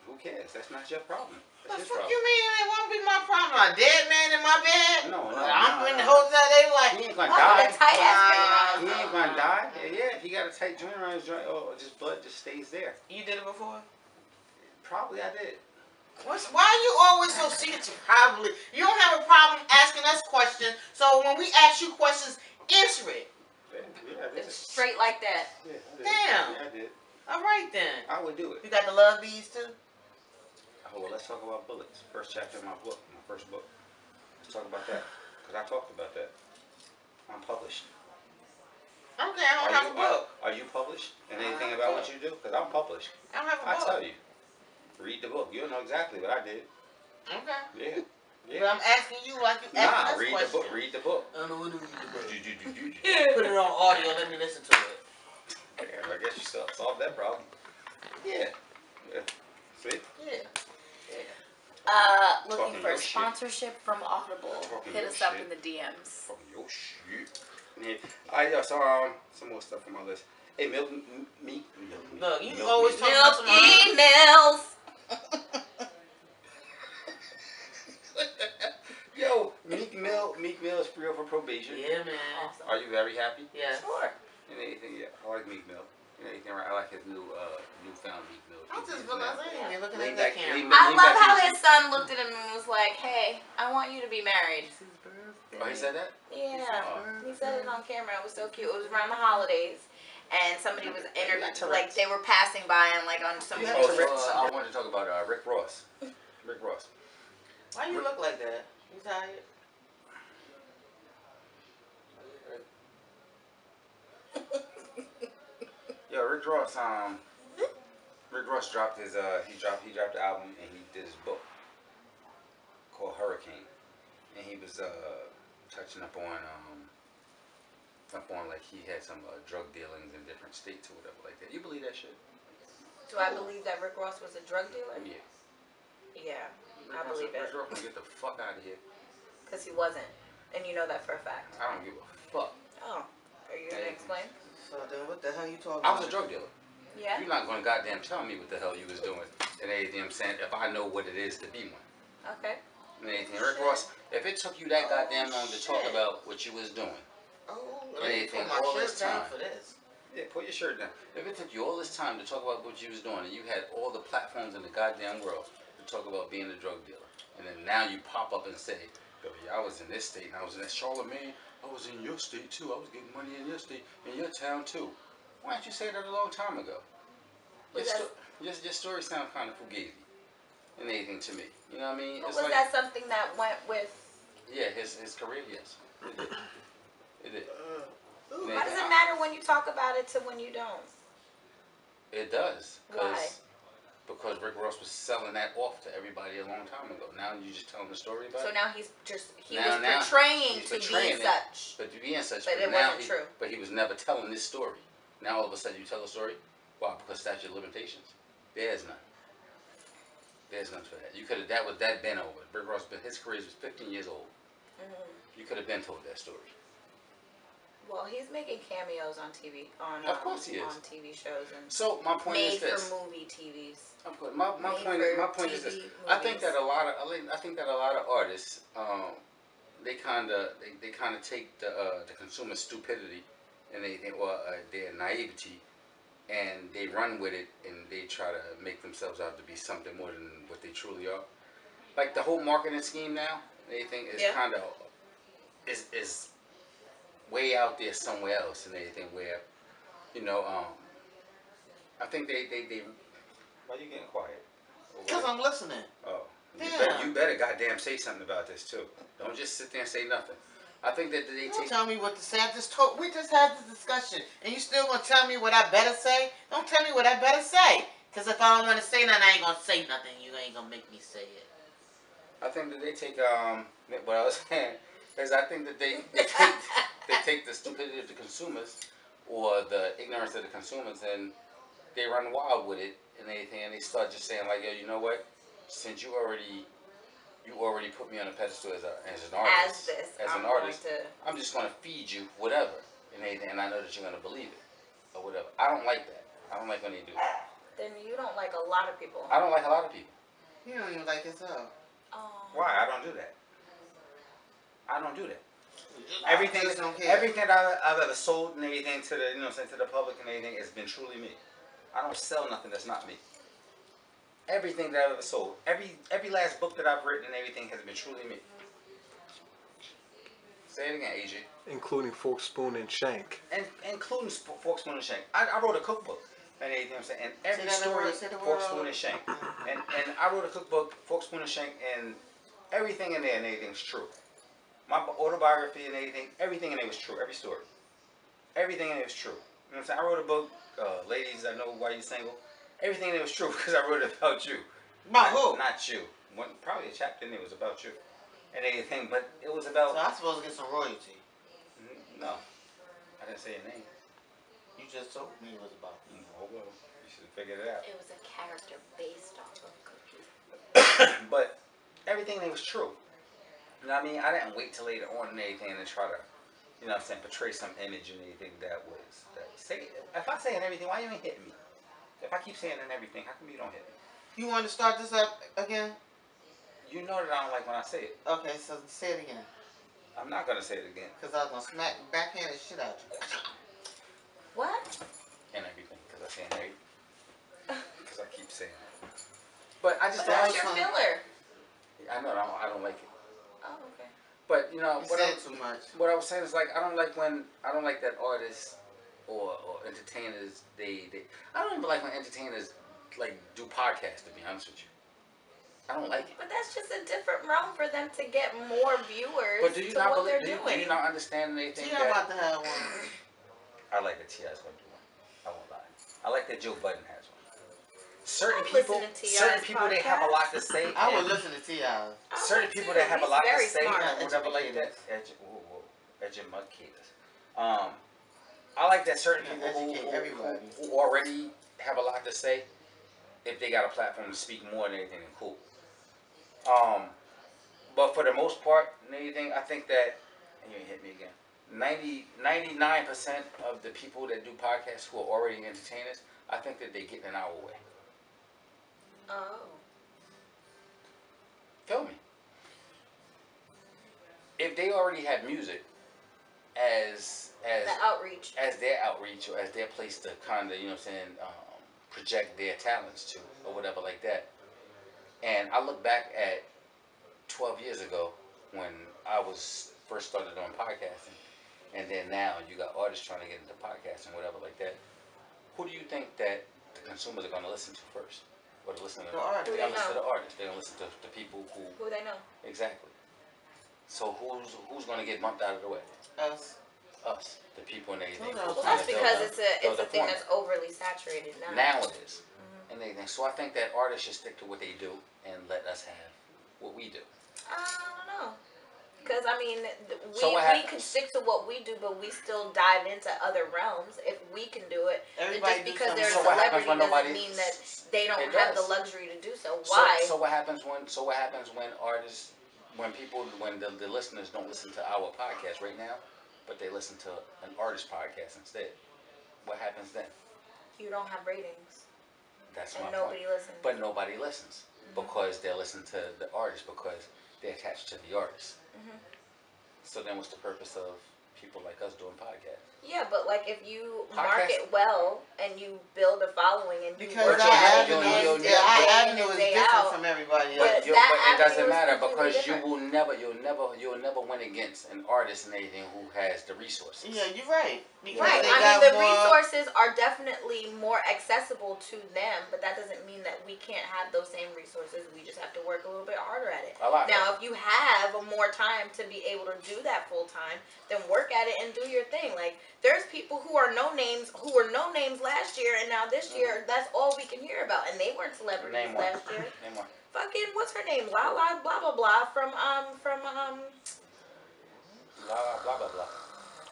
Who cares? That's not your problem. That's his problem. You mean it won't be my problem? A dead man in my bed? No. I'm in the hotel. They like, he ain't gonna die. He ain't gonna die. Yeah. If he got a tight joint around his joint, oh, just blood just stays there. You did it before? Probably I did. Why are you always so serious? Probably. You don't have a problem asking us questions. So when we ask you questions, answer it. Yeah, it's straight like that. Yeah, damn. Yeah, I did. All right then. I would do it. You got the love bees too. Well, let's talk about bullets. First chapter in my first book. Let's talk about that. Because I talked about that. I'm published. Okay, I don't have a book. Are you published? And anything about what you do? Because I'm published. I don't have a book. I tell you. Read the book. You'll know exactly what I did. Okay. Yeah. But I'm asking you like you asked us questions. Nah, read the book. I don't want to read the book. Put it on audio. Let me listen to it. Yeah, I guess you solved that problem. Yeah. See? Yeah. Looking for sponsorship from Audible. Hit us up in the DMs. Talking your shit. Yeah. I saw some more stuff on my list. Hey, Milk. Look, you always talking about some emails. Yo, Meek Mill is free for probation. Yeah, man. Awesome. Are you very happy? Yeah. Sure. And anything, yeah. I like Meek Mill. I like his newfound Meek Mill. I just realized I didn't looking at that camera. I love how his son looked at him and was like, "Hey, I want you to be married." It's his birthday. Oh, he said that? Yeah, he said it on camera. It was so cute. It was around the holidays, and somebody was interviewed. Like they were passing by and like on some. I wanted to talk about Rick Ross. Rick Ross. Why do you look like that? You tired? Yo, Rick Ross dropped his he dropped the album and he did his book called Hurricane, and he was touching up on like he had some drug dealings in different states or whatever like that. You believe that shit? Do I believe that Rick Ross was a drug dealer? Yeah, I believe it. Rick Ross gonna get the fuck out of here. Cause he wasn't, and you know that for a fact. I don't give a fuck. Oh, are you gonna explain? So then what the hell are you talking about? I was a drug dealer. Yeah. You're not going to goddamn tell me what the hell you was doing and anything I'm saying if I know what it is to be one. Okay. And anything. Rick Ross, if it took you that goddamn long to talk about what you was doing Oh, let me pull my shirt down for this. Yeah, pull your shirt down. If it took you all this time to talk about what you was doing, and you had all the platforms in the goddamn world to talk about being a drug dealer, and then now you pop up and say, baby, I was in this state, and I was in that Charlemagne, I was in your state too, I was getting money in your state, in your town too. Why didn't you say that a long time ago? Your story sounds kind of fugazi and anything to me. You know what I mean? It's was like, that something that went with... Yeah, his career, yes. It did. It did. Why does it matter when you talk about it to when you don't? It does. Why? Because Rick Ross was selling that off to everybody a long time ago. Now you just tell him the story about it. So now he's portraying it to be such. But to be such. But it wasn't true. But he was never telling this story. Now all of a sudden you tell a story. Why? Because statute of limitations. There's none. There's none for that. You could have been over. Rick Ross, his career was 15 years old. Mm-hmm. You could have been told that story. Well, he's making cameos on TV, on TV shows, and so my point is this: made for movie TVs. Of course, my point is this: movies. I think that a lot of artists, they kind of take the consumer stupidity, and their naivety, and they run with it, and they try to make themselves out to be something more than what they truly are. Like the whole marketing scheme now, they think is kind of is way out there somewhere else and anything where, you know, I think they why are you getting quiet? Because I'm listening. Oh. Damn. You better goddamn say something about this too. Don't just sit there and say nothing. I think that they don't tell me what to say. We just had this discussion and you still gonna tell me what I better say? Don't tell me what I better say. Because if I don't want to say nothing, I ain't gonna say nothing. You ain't gonna make me say it. I think that they take, what I was saying is I think that they take the stupidity of the consumers or the ignorance of the consumers and they run wild with it and anything, and they start just saying like, yo, you know what? Since you already put me on a pedestal as an artist, I'm just gonna feed you whatever and anything, and I know that you're gonna believe it or whatever. I don't like that. I don't like when they do that. Then you don't like a lot of people. I don't like a lot of people. You don't even like yourself. Why? I don't do that. Everything that I've ever sold and everything to the to the public and anything has been truly me. I don't sell nothing that's not me. Everything that I've ever sold, every last book that I've written and everything has been truly me. Say it again, AJ. Including Fork, Spoon, and Shank. And including Fork, Spoon, and Shank. I wrote a cookbook and anything. I'm saying, and every story, Fork, Spoon, and Shank. and I wrote a cookbook, Fork, Spoon, and Shank, and everything in there and anything's true. My autobiography and everything in it was true. Every story. Everything in it was true. You know what I'm saying? I wrote a book, Ladies, I Know Why You're Single. Everything in it was true because I wrote it about you. About who? Not you. Probably a chapter in it was about you. And anything, but it was about... So I'm supposed to get some royalty. No. I didn't say your name. You just told me it was about you. Oh, well. You should have figured it out. It was a character based off of Cookie. But everything in it was true. You know what I mean? I didn't wait till later on and anything and try to, portray some image and anything if I say in everything, why you ain't hitting me? If I keep saying in everything, how come you don't hit me? You want to start this up again? You know that I don't like when I say it. Okay, so say it again. I'm not going to say it again. Because I was going to smack backhand the shit out of you. What? And everything, because I say in everything. Because I keep saying it. But I just don't like it. That's your filler. I know, I don't like it. Oh, okay. But what I was saying is like I don't like that artists or entertainers I don't even like when entertainers like do podcasts, to be honest with you. I don't like it. But that's just a different realm for them to get more viewers. But do you not understand anything? T.I. about to have one. I like that T.I.'s going to do one. I won't lie. I like that Joe Budden has one. Certain people, they have a lot to say. I would listen to T.I. Certain people that have a lot to say, whatever like that. I like that certain people who already have a lot to say, if they got a platform to speak more than anything, then cool. But for the most part, I think that, and you hit me again, 99% of the people that do podcasts who are already entertainers, I think that they get in our way. Oh. Tell me. If they already had music as the outreach, as their outreach, or as their place to kind of, you know what I'm saying, project their talents to, or whatever like that. And I look back at 12 years ago when I was first started doing podcasting, and then now you got artists trying to get into podcasting, whatever like that. Who do you think that the consumers are going to listen to first? Or to listen to the artists? They're going to listen to the artists. They're going to listen to the people who they know. Exactly. So who's going to get bumped out of the way? Us, the people, and everything. Well, that's because it's a thing that's overly saturated now. Now it is, and everything. So I think that artists should stick to what they do and let us have what we do. I don't know, because I mean, we can stick to what we do, but we still dive into other realms if we can do it. Everybody, just because they're a celebrity doesn't mean that they don't have the luxury to do so. Why? So what happens when? So what happens when artists, when people, when the listeners don't listen to our podcast right now? But they listen to an artist podcast instead. What happens then? You don't have ratings. That's my point. But nobody listens. Mm-hmm. Because they listen to the artist, because they're attached to the artist. Mm-hmm. So then what's the purpose of people like us doing podcasts? Yeah, but like if you market well and you build a following and you work on it, that avenue is different from everybody else. It doesn't matter, because you'll never win against an artist and anything who has the resources. Yeah, you're right. Right. I mean, the resources are definitely more accessible to them, but that doesn't mean that we can't have those same resources. We just have to work a little bit harder at it. Now, if you have more time to be able to do that full time, then work at it and do your thing. Like, there's people who were no names last year, and now this year, that's all we can hear about. And they weren't celebrities last year. Fucking, what's her name? Lala, blah blah blah, from. Lala, blah blah blah.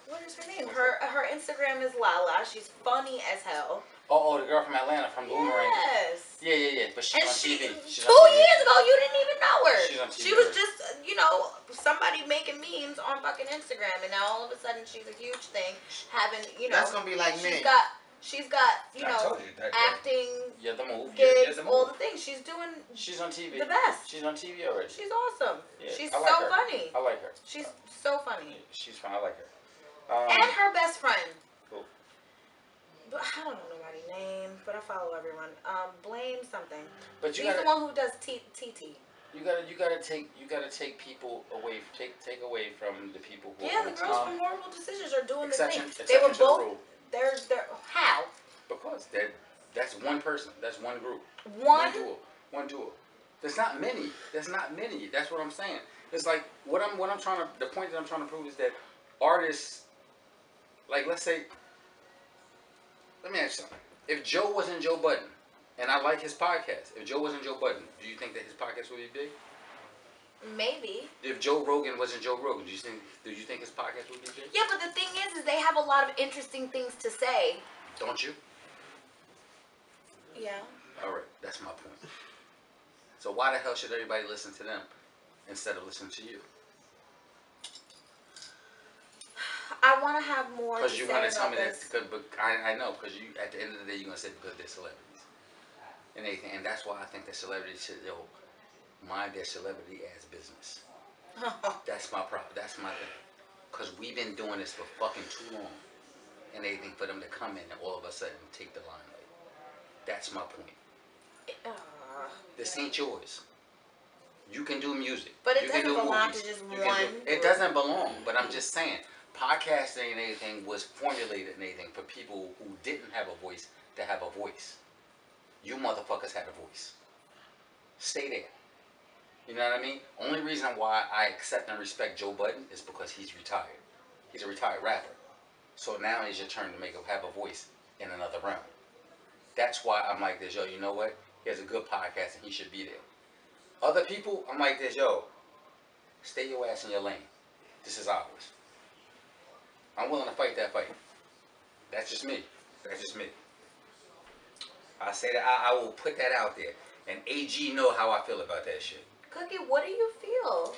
What is her name? Her Instagram is Lala. She's funny as hell. Oh, the girl from Atlanta, from Boomerang. Yes. Yeah. But she's on TV. She's 2 years ago, you didn't even know her. She's on TV. She was just, somebody making memes on fucking Instagram, and now all of a sudden she's a huge thing. That's gonna be like me. She's got acting. Yeah, the move. Gigs, all the things she's doing. She's on TV. The best. She's on TV already. She's awesome. Yeah, she's so funny. I like her. She's so funny. Yeah, she's fun. I like her. And her best friend. Cool. But I don't know nobody's name, but I follow everyone. Blame something. But she's the one who does TT. You gotta take people away. Take away from the people who. Yeah, the girls from Horrible Decisions are doing the same. They were both. They're how? Because that's one person. That's one group. One duo. There's not many. That's what I'm saying. It's like the point that I'm trying to prove is that artists, like, let's say. Let me ask you something. If Joe wasn't Joe Budden, and I like his podcast, do you think that his podcast would be big? Maybe. If Joe Rogan wasn't Joe Rogan, do you think his podcast would be big? Yeah, but the thing is they have a lot of interesting things to say. Don't you? Yeah. All right, that's my point. So why the hell should everybody listen to them instead of listening to you? I want to have more. Because you're going to tell me that, but I know, because you at the end of the day you're going to say because they're celebrities and anything, and that's why I think that celebrities should mind their celebrity as business. That's my problem. That's my thing. Because we've been doing this for fucking too long, and anything for them to come in and all of a sudden take the limelight. That's my point. This ain't yours. You can do music, but it doesn't belong to just one. It doesn't belong. But I'm just saying. Podcasting and anything was formulated and anything for people who didn't have a voice to have a voice. You motherfuckers had a voice. Stay there. You know what I mean? Only reason why I accept and respect Joe Budden is because he's retired. He's a retired rapper. So now it's your turn to have a voice in another realm. That's why I'm like this, yo, you know what? He has a good podcast and he should be there. Other people, I'm like this, yo, stay your ass in your lane. This is ours. I'm willing to fight that fight. That's just me. I say that I will put that out there. And AG know how I feel about that shit. Cookie, what do you feel?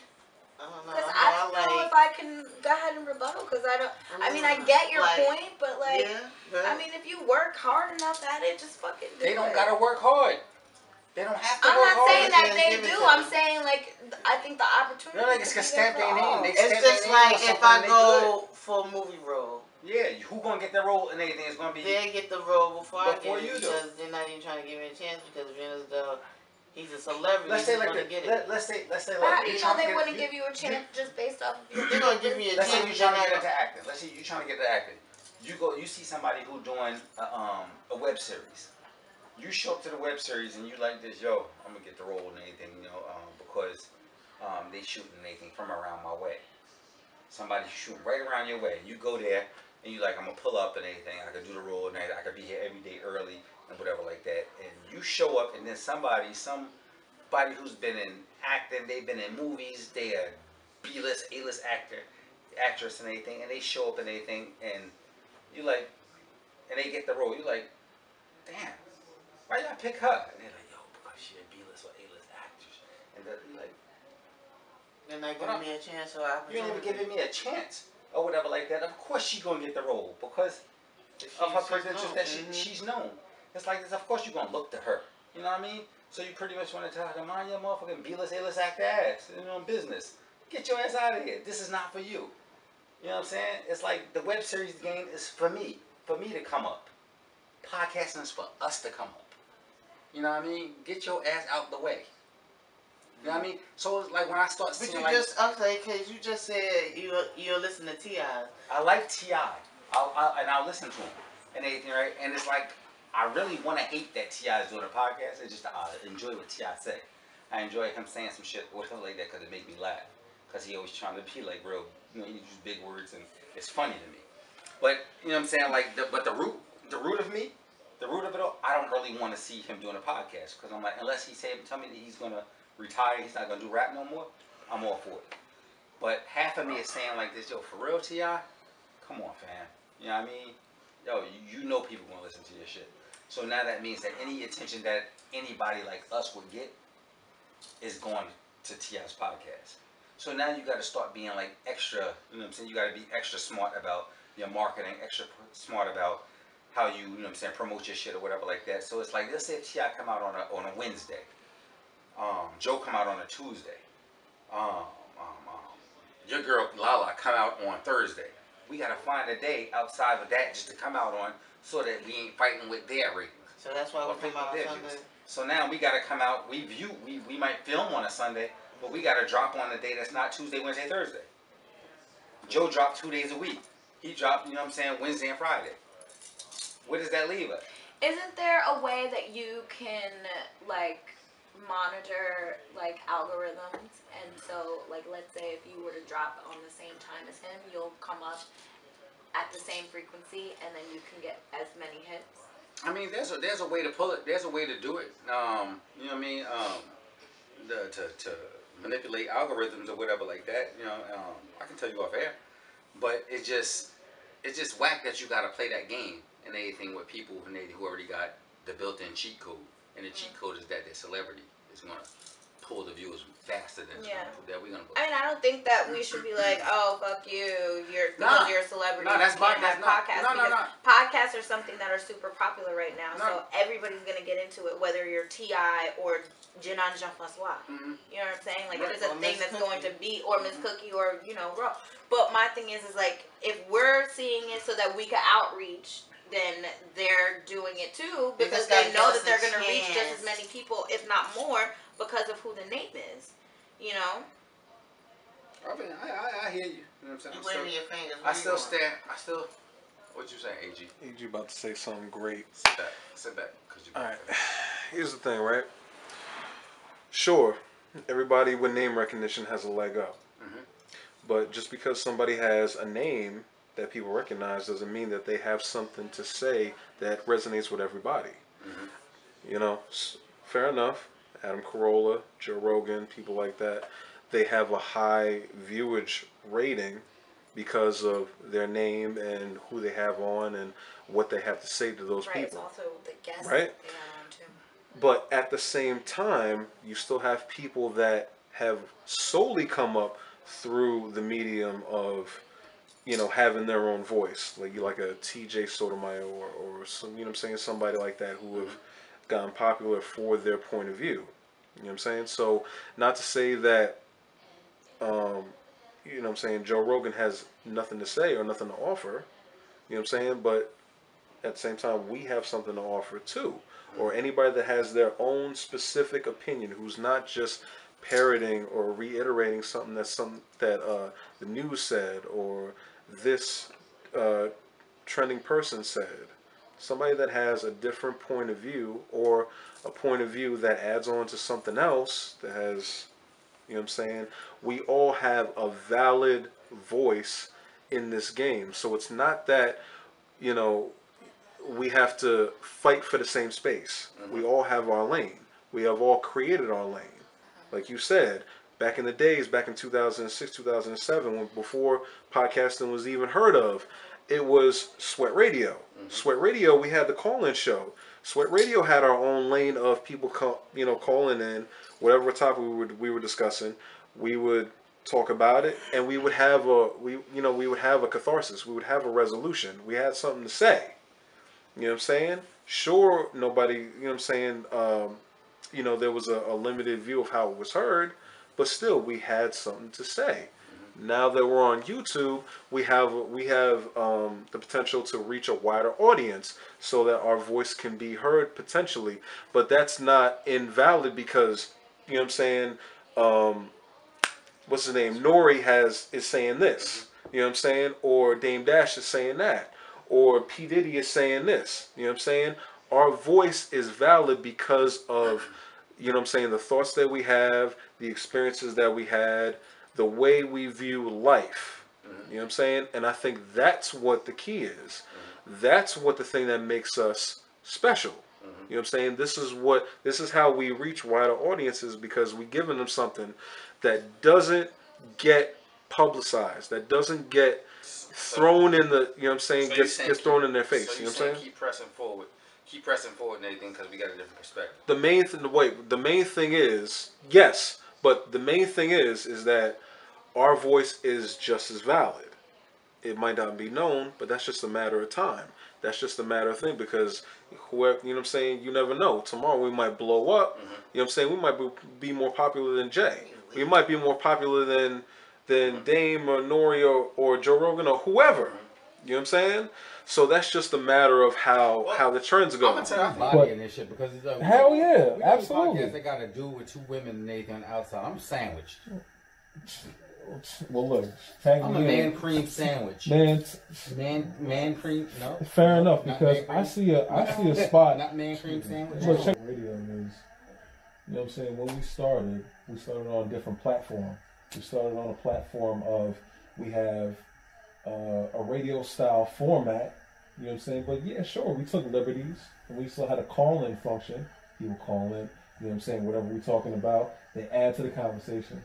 Because I don't know if I can go ahead and rebuttal. Because I get your point. But if you work hard enough at it, just fucking do it. They don't got to work hard. They don't have to work hard. I'm not saying that they do. I'm saying, like, I think the opportunity. No, niggas can stamp their name. It's just like if I go for a movie role. Yeah, who gonna get the role and anything? It's gonna be they get the role before I get it because they're not even trying to give me a chance because he's a celebrity. Let's say like let's say you know they wouldn't give you a chance just based off of you. They're gonna give me a chance. Let's say you're trying to get into acting. Let's say you're trying to get into acting. You go, you see somebody who doing a web series. You show up to the web series and you like this, yo, I'm gonna get the role and anything, you know, because they shooting anything from around my way. Somebody's shooting right around your way, and you go there. And you like, I'm going to pull up and anything. I could do the role and I could be here every day early and whatever like that. And you show up and then somebody who's been in acting, they've been in movies, they are B-list, A-list actress and anything. And they show up and anything and you like, and they get the role. You like, damn, why y'all pick her? And they're like, yo, because she a B-list or A-list actress. And they're like, they're not giving me a chance or opportunity. You ain't even giving me a chance. Or whatever like that. Of course she's gonna get the role because of her credentials that she's known. It's like this. Of course you're gonna look to her. You know what I mean? So you pretty much want to tell her, mind your motherfucking B-list, A-list act ass in your own business. Get your ass out of here. This is not for you. You know what I'm saying? It's like the web series game is for me to come up. Podcasting is for us to come up. You know what I mean? Get your ass out the way. You know what I mean? So it's like when I start seeing you like... because you just said you'll listen to T.I. I like T.I. And I'll listen to him and everything, right? And it's like, I really want to hate that T.I. is doing a podcast. It's just I enjoy what T.I. say. I enjoy him saying some shit or something like that because it makes me laugh. Because he always trying to be like real, you know, he uses big words and it's funny to me. But, you know what I'm saying? Like, the root of it all, I don't really want to see him doing a podcast. Because I'm like, unless he tell me that he's going to retire, he's not gonna do rap no more, I'm all for it. But half of me is saying like this, yo, for real, T.I., come on, fam. You know what I mean? Yo, you know people gonna listen to your shit. So now that means that any attention that anybody like us would get is going to T.I.'s podcast. So now you gotta start being like extra, you know what I'm saying? You gotta be extra smart about your marketing, extra smart about how you know what I'm saying, promote your shit or whatever like that. So it's like, let's say T.I. come out on a Wednesday. Joe come out on a Tuesday. Your girl Lala come out on Thursday. We gotta find a day outside of that just to come out on, so that we ain't fighting with their ratings. So that's why we come out on Sunday. So now we gotta come out. We might film on a Sunday, but we gotta drop on a day that's not Tuesday, Wednesday, Thursday. Joe dropped 2 days a week. He dropped, you know what I'm saying, Wednesday and Friday. Where does that leave us? Isn't there a way that you can like monitor like algorithms, and so like let's say if you were to drop on the same time as him, you'll come up at the same frequency and then you can get as many hits? I mean, there's a way to pull it, there's a way to do it, you know what I mean, to manipulate algorithms or whatever like that, you know, I can tell you off air, but it's just whack that you gotta play that game and anything with people who already got the built-in cheat code. And the cheat code is that their celebrity is going to pull the viewers faster than that we're going to go. I mean, I don't think that we should be like, oh, fuck you, you're a celebrity. No, that's not podcasts. No. Podcasts are something that are super popular right now, so everybody's going to get into it, whether you're T.I. or Jenan Jean-Francois. Mm-hmm. You know what I'm saying? Like, right. It is a thing that's going to be, or Miss Cookie, or, you know, Raw. But my thing is like, if we're seeing it so that we can outreach, then they're doing it too because they know that they're going to reach just as many people, if not more, because of who the name is, you know? I mean, I hear you. You know what I'm saying? You waving your fingers. I still, what you saying, AG? AG about to say something great. Sit back. All right. Here's the thing, right? Sure, everybody with name recognition has a leg up. Mm-hmm. But just because somebody has a name that people recognize doesn't mean that they have something to say that resonates with everybody. Mm-hmm. You know, fair enough. Adam Carolla, Joe Rogan, people like that, they have a high viewage rating because of their name and who they have on and what they have to say to those people. It's also the guests that they are on too. But at the same time, you still have people that have solely come up through the medium of, you know, having their own voice, like a T.J. Sotomayor or some, you know what I'm saying, somebody like that who have gotten popular for their point of view. You know what I'm saying? So not to say that, you know what I'm saying, Joe Rogan has nothing to say or nothing to offer. You know what I'm saying? But at the same time, we have something to offer too. Or anybody that has their own specific opinion, who's not just parroting or reiterating something that the news said or this trending person said. Somebody that has a different point of view, or a point of view that adds on to something else that has, you know what I'm saying, we all have a valid voice in this game. So it's not that, you know, we have to fight for the same space. Mm-hmm. We all have our lane. We have all created our lane. Like you said, back in the days, back in 2006, 2007, when, before podcasting was even heard of, it was Sweat Radio. Mm-hmm. Sweat Radio, we had the call-in show. Sweat Radio had our own lane of people, calling in whatever topic we were discussing. We would talk about it, and we would have a catharsis. We would have a resolution. We had something to say. You know what I'm saying? Sure, nobody, you know what I'm saying, you know, there was a limited view of how it was heard, but still, we had something to say. Now that we're on YouTube, we have the potential to reach a wider audience so that our voice can be heard potentially. But that's not invalid, because, you know what I'm saying, what's his name? Nori is saying this, you know what I'm saying? Or Dame Dash is saying that. Or P. Diddy is saying this, you know what I'm saying? Our voice is valid because of, you know what I'm saying, the thoughts that we have, the experiences that we had, the way we view life. Mm-hmm. You know what I'm saying? And I think that's what the key is. Mm-hmm. That's what the thing that makes us special. Mm-hmm. You know what I'm saying? This is how we reach wider audiences, because we're giving them something that doesn't get publicized, that doesn't get thrown in the, you know what I'm saying, so gets thrown in their face. So you know what I'm saying? Keep pressing forward and everything, because we got a different perspective. The main thing is, yes, but the main thing is that our voice is just as valid. It might not be known, but that's just a matter of time. That's just a matter of thing, because whoever, you know what I'm saying, you never know. Tomorrow we might blow up. Mm-hmm. You know what I'm saying? We might be more popular than Jay. We might be more popular than mm-hmm. Dame or Nori or Joe Rogan or whoever. Mm-hmm. You know what I'm saying? So that's just a matter of how the trends go. I'm gonna tell you, body and this shit, because it's like, hell yeah, absolutely. Podcasts, they got to do with two women and anything on the outside. I'm a sandwich. Well, look, I'm a man cream sandwich. Man cream. No. Fair enough, because I see a spot. Not man cream sandwich. Look, check radio news. You know what I'm saying? When we started on a different platform. We started on a platform of we have. A radio style format, you know what I'm saying? But yeah, sure, we took liberties, and we still had a call-in function. People call in, you know what I'm saying? Whatever we're talking about, they add to the conversation,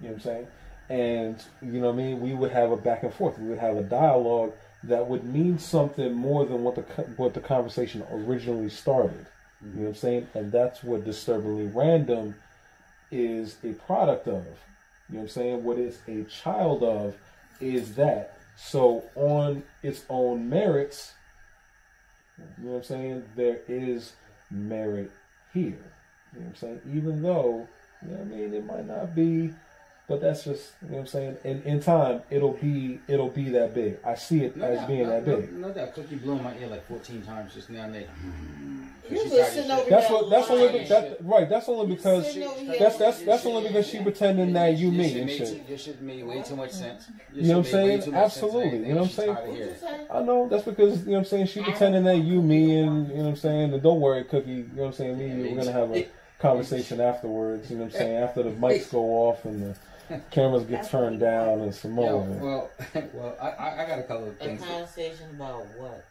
you know what I'm saying? And, you know what I mean? We would have a back and forth. We would have a dialogue that would mean something more than what the conversation originally started, you know what I'm saying? And that's what Disturbingly Random is a product of, you know what I'm saying? What it's a child of is that. So on its own merits, you know what I'm saying, there is merit here. You know what I'm saying? Even though, you know what I mean, it might not be, but that's just, you know what I'm saying, in time it'll be that big. I see it as being that big. No, that cookie blew in my ear like 14 times just now and then. That's only because she pretending that you me and shit. This shit made way too much sense. You know what I'm saying? Absolutely. You know what I'm saying? I know that's because, you know what I'm saying, she pretending that you me and, you know what I'm saying, and don't worry, Cookie, you know what I'm saying, me and you, we're gonna have a conversation afterwards, you know what I'm saying, after the mics go off and the cameras get turned down and some more. Well, I got a couple of things. A conversation about what?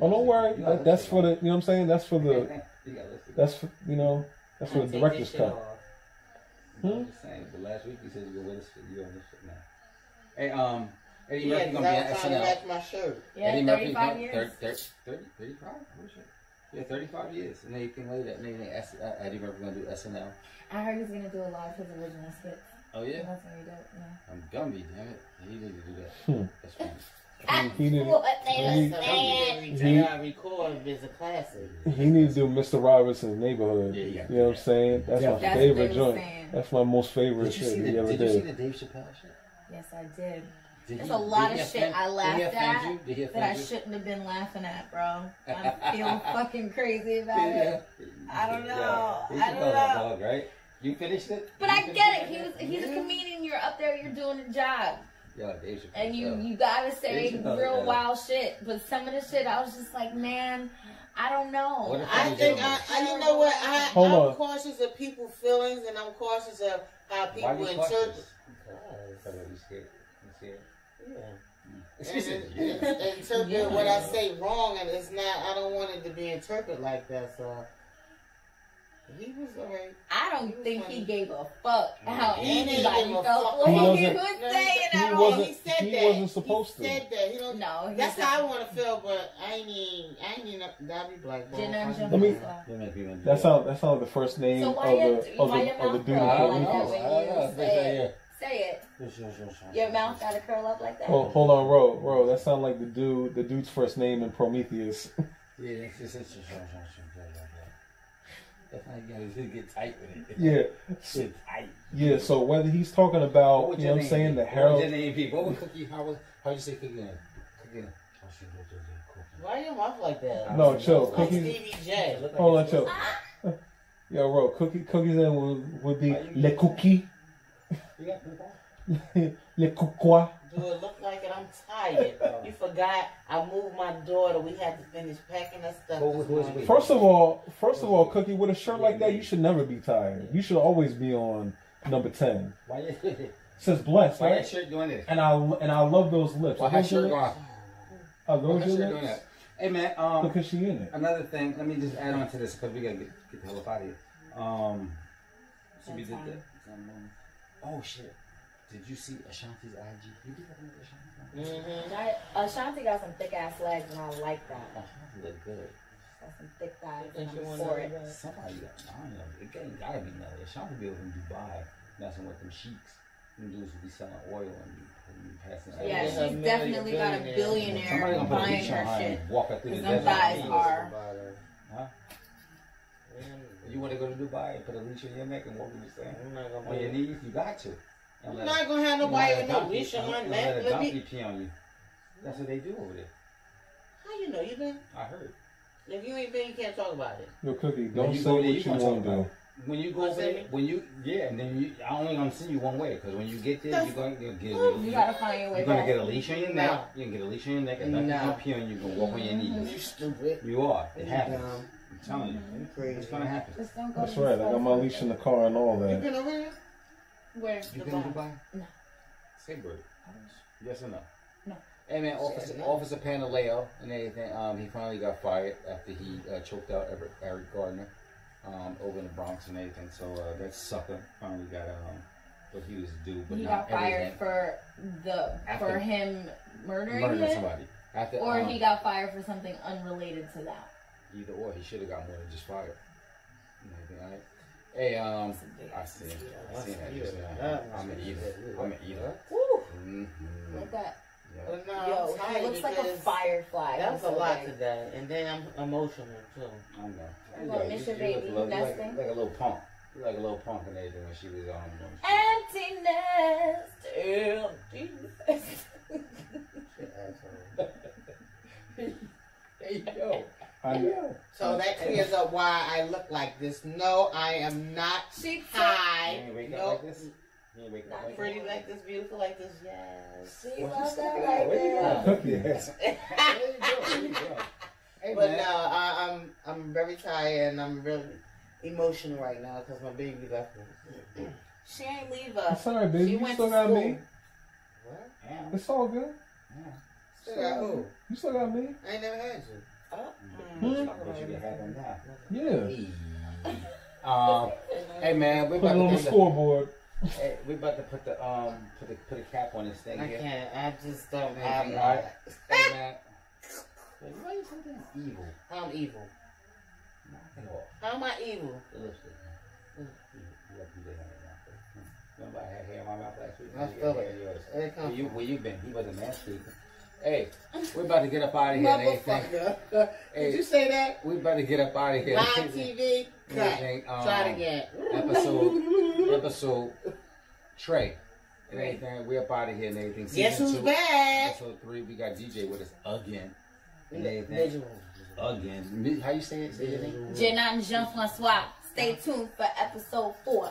Oh, don't worry. That's for the, you know what I'm saying? That's for the director's cut. I'm just saying, but last week you said you were with us, you on this shit now. Hey, Eddie Murphy gonna be on SNL. That's my shirt. Yeah, 35 years. 35? Yeah, 35 years. And they can lay that. Maybe Eddie Murphy gonna do SNL. I heard he's gonna do a lot of his original skits. Oh yeah. That's what he did. Yeah. I'm Gumby, damn it. He didn't do that. That's funny. He didn't. They record is a classic. He needs to do Mr. Robinson's Neighborhood. Yeah, you know what I'm saying? That's my favorite joint. That's my most favorite shit he ever did. Did you see the Dave Chappelle shit? Yes, I did. There's a lot of shit I laughed at that I shouldn't have been laughing at, bro. I'm feeling fucking crazy about it. I don't know. I don't know. Dog, right? You finished it? But I get it. He's a comedian. You're up there. You're doing a job. And you gotta say real wild shit. But some of the shit, I was just like, man, I don't know. I think you know what? I'm cautious of people's feelings, and I'm cautious of how people in church. Interpret what I say wrong, and it's not. I don't want it to be interpreted like that. So he was alright. I don't think he gave a fuck how anybody felt. What he was saying, I don't. He said that. He wasn't supposed to. He said that. He don't know. That's how I want to feel, but I ain't. That'd be black. That's how the first name of the dude. I don't know. Say it. Your mouth gotta curl up like that. Oh, hold on, Ro. That sounds like the dude's first name in Prometheus. Yeah, it's just like that. That's how you get tight with it. Yeah. Get tight. Yeah, so whether he's talking about, you know what I'm saying, the Herald. What would Cookie, how you say Cookie name? Cookie name. Why your mouth like that? No, chill. Cookie. Like Stevie J. Hold on, chill. Yo, Ro, Cookie's name would be Le Cookie. You got Le Coqua. Do it look like it? I'm tired. You forgot I moved my daughter. We had to finish packing her stuff. First of all, Cookie, with a shirt like that, you should never be tired. You should always be on number 10. Why is it? Says blessed. Why that shirt doing this? And I love those lips. Why that shirt going? Are those your lips? Doing that? Hey man, look at she in it. Another thing. Let me just add on to this because we gotta get the hell up out of here. So we did that. Oh shit! Did you see Ashanti's IG? You did that with Ashanti? Ashanti got some thick ass legs, and I like that. Ashanti look good. She got some thick thighs, and I'm for it. Somebody got mine. It ain't gotta be nothing. Ashanti be over in Dubai, messing with them sheiks. Them dudes will be selling oil and be passing. Yeah, she's definitely got a billionaire buying her shit. Walk up through the desert. Some guys are. Huh? You want to go to Dubai and put a leash on your neck and walk in the sand? On your knees, you got to. I'm not going to have nobody with no leash on my neck. Let a donkey pee on you. That's what they do over there. How you know you been? I heard. If you ain't been, you can't talk about it. No, Cookie, don't say what you want to do. When you go there, I only gonna send you one way because when you get there, you're gonna get a leash on your neck. You can get a leash on your neck and nothing's gonna pee on you. You can walk on your knees. You stupid. You are. It happens. I'm telling you, it's gonna happen. That's right. I got my leash in the car and all that. You been over here? Where? You been to Dubai? No. Say word. Yes or no? No. Hey man, Officer Pantaleo and everything. He finally got fired after he choked out Eric Gardner over in the Bronx and everything. So that sucker finally got what he was due, but he got fired for him murdering somebody. Or he got fired for something unrelated to that. Either or, he should have got more than just fired. Right? Hey, I see that. I'm an eater. Woo! Mm-hmm. Like that. Yeah. Well, no, yo, he looks like a firefly. That's a lot today. And then I'm emotional too. I know. Well, Mr. Baby, like a little punk. You're like a little punk in there when she was on. Emptiness. Hey yo. So that clears up why I look like this. No, I am not high. You ain't up like this? You ain't waking up like this? Pretty like this, beautiful like this? Yes. She loves that like this. But no, I'm very tired and I'm really emotional right now because my baby left me. She ain't leave us. I'm sorry, baby. You still got me. What? Yeah. It's all good. Yeah. Still got who? You still got me? I ain't never had you. Hey man, we're about to scoreboard. Hey, we about to put a cap on this thing. I can't. I just don't. Hey man, why you think that's evil? How I'm evil? Not at all. How am I evil? Remember I had hair in my mouth last week. Where you been? He wasn't manscaping. Hey, we're about to get up out of here. Motherfucker. Did you say that? We're about to get up out of here. Live TV. Try it again. Episode Trey. And everything. We're up out of here and everything. Guess who's back? Episode 3. We got DJ with us again. And everything. Again. How you say it? Say it. Jenna and Jean-Francois. Stay tuned for episode 4.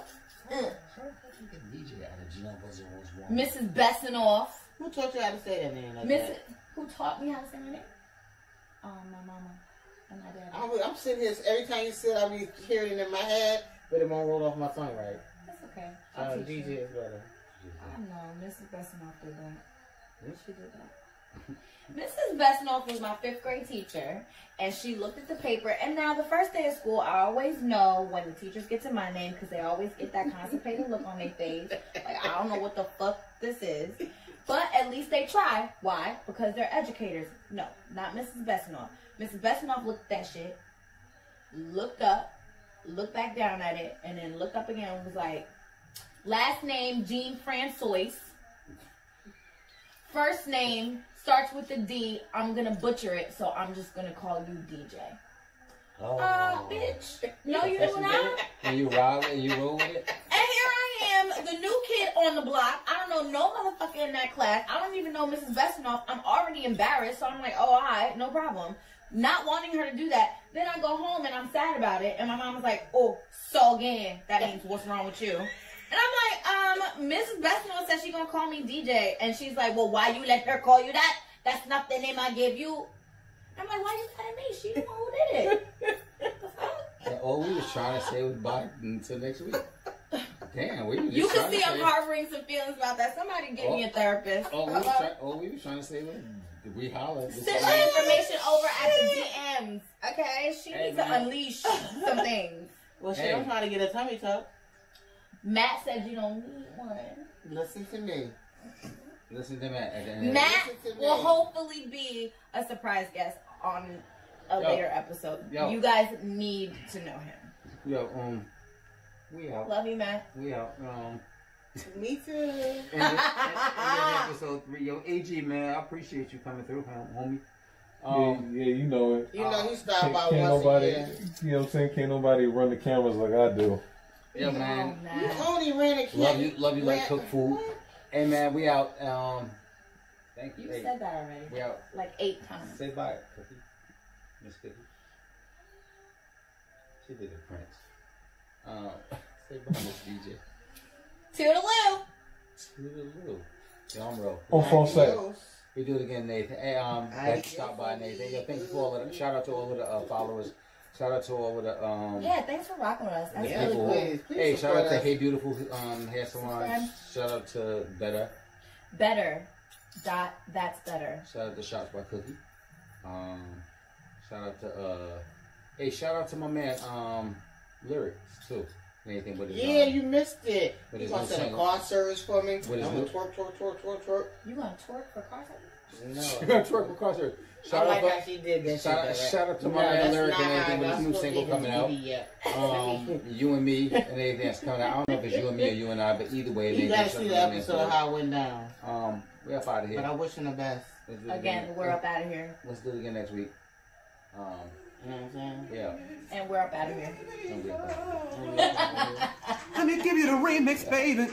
Mrs. Bessanoff. Who taught you how to say that name like that? Who taught me how to say my name? My mama and my dad. I'm sitting here, every time you sit, I'll be hearing it in my head, but it won't roll off my tongue right. That's okay. I'll teach DJ is better. I know, Mrs. Bessanoff did that. Yes, she did that. Mrs. Bessanoff was my 5th grade teacher, and she looked at the paper, and now the first day of school, I always know when the teachers get to my name, because they always get that constipated look on their face, like, I don't know what the fuck this is, but at least they try. Why? Because they're educators. No, not Mrs. Bessanoff. Mrs. Bessanoff looked at that shit, looked up, looked back down at it, and then looked up again and was like, last name, Jean Francois, first name, starts with a D. I'm going to butcher it, so I'm just going to call you DJ. Oh. Bitch. No, you do not. And you roll with it? And here I am, the new kid on the block. I don't know no motherfucker in that class. I don't even know Mrs. Bessanoff. I'm already embarrassed, so I'm like, oh, all right, no problem. Not wanting her to do that. Then I go home, and I'm sad about it, and my mom was like, oh, so again, that means what's wrong with you. And I'm like, Mrs. Bessanoff said she's going to call me DJ. And she's like, well, why you let her call you that? That's not the name I gave you. And I'm like, why you telling me? She didn't know who did it. And all we was trying to say was bye until next week. Damn, we were just you can see I'm harboring some feelings about that. Somebody give me a therapist. All we was trying to say was we holler. Send my information over at the DMs. Okay? She needs to unleash some things. Well, she don't try to get a tummy tuck. Matt said you don't need one. Listen to me. Listen to Matt. Matt will hopefully be a surprise guest on a later episode. You guys need to know him. We out. Love you, Matt. We out. Me too. And episode 3. Yo, AG, man, I appreciate you coming through, homie. Yeah, you know it. You know he stopped by once again. You know what I'm saying? Can't nobody run the cameras like I do. Yeah, man. You only ran a kid. Love you like cook food. Hey, man, we out. Thank you. You said that already. We out. Like 8 times. Say bye, Cookie. Miss Cookie. She did a Prince. Say bye, Miss DJ. Toodaloo. Toodaloo. Y'all roll. On phone set. We do it again, Nathan. Hey, stop by, Nathan. Yo, thanks for all of the, shout out to all of the followers. Shout out to all of the yeah, thanks for rocking with us. That's really cool. Hey, shout out to Hey Beautiful Hair Salon. Shout out to Better. Better. That's better. Shout out to Shots by Cookie. Shout out to hey, shout out to my man Lyrics too. Anything with his yeah, you missed it. You want to send a car service for me? I'm gonna twerk. You gonna twerk for car service? No. You're going to twerk with concert. Shout out to my man Lyric and everything with his new single coming out. You and me and everything that's coming out. I don't know if it's you and me or you and I, but either way. You got to see the episode of how it went down. We're up out of here. But I wish him the best. Again, we're up out of here. Let's do it again next week. You know what I'm saying? Yeah. And we're up out of here. Let me give you the remix, baby.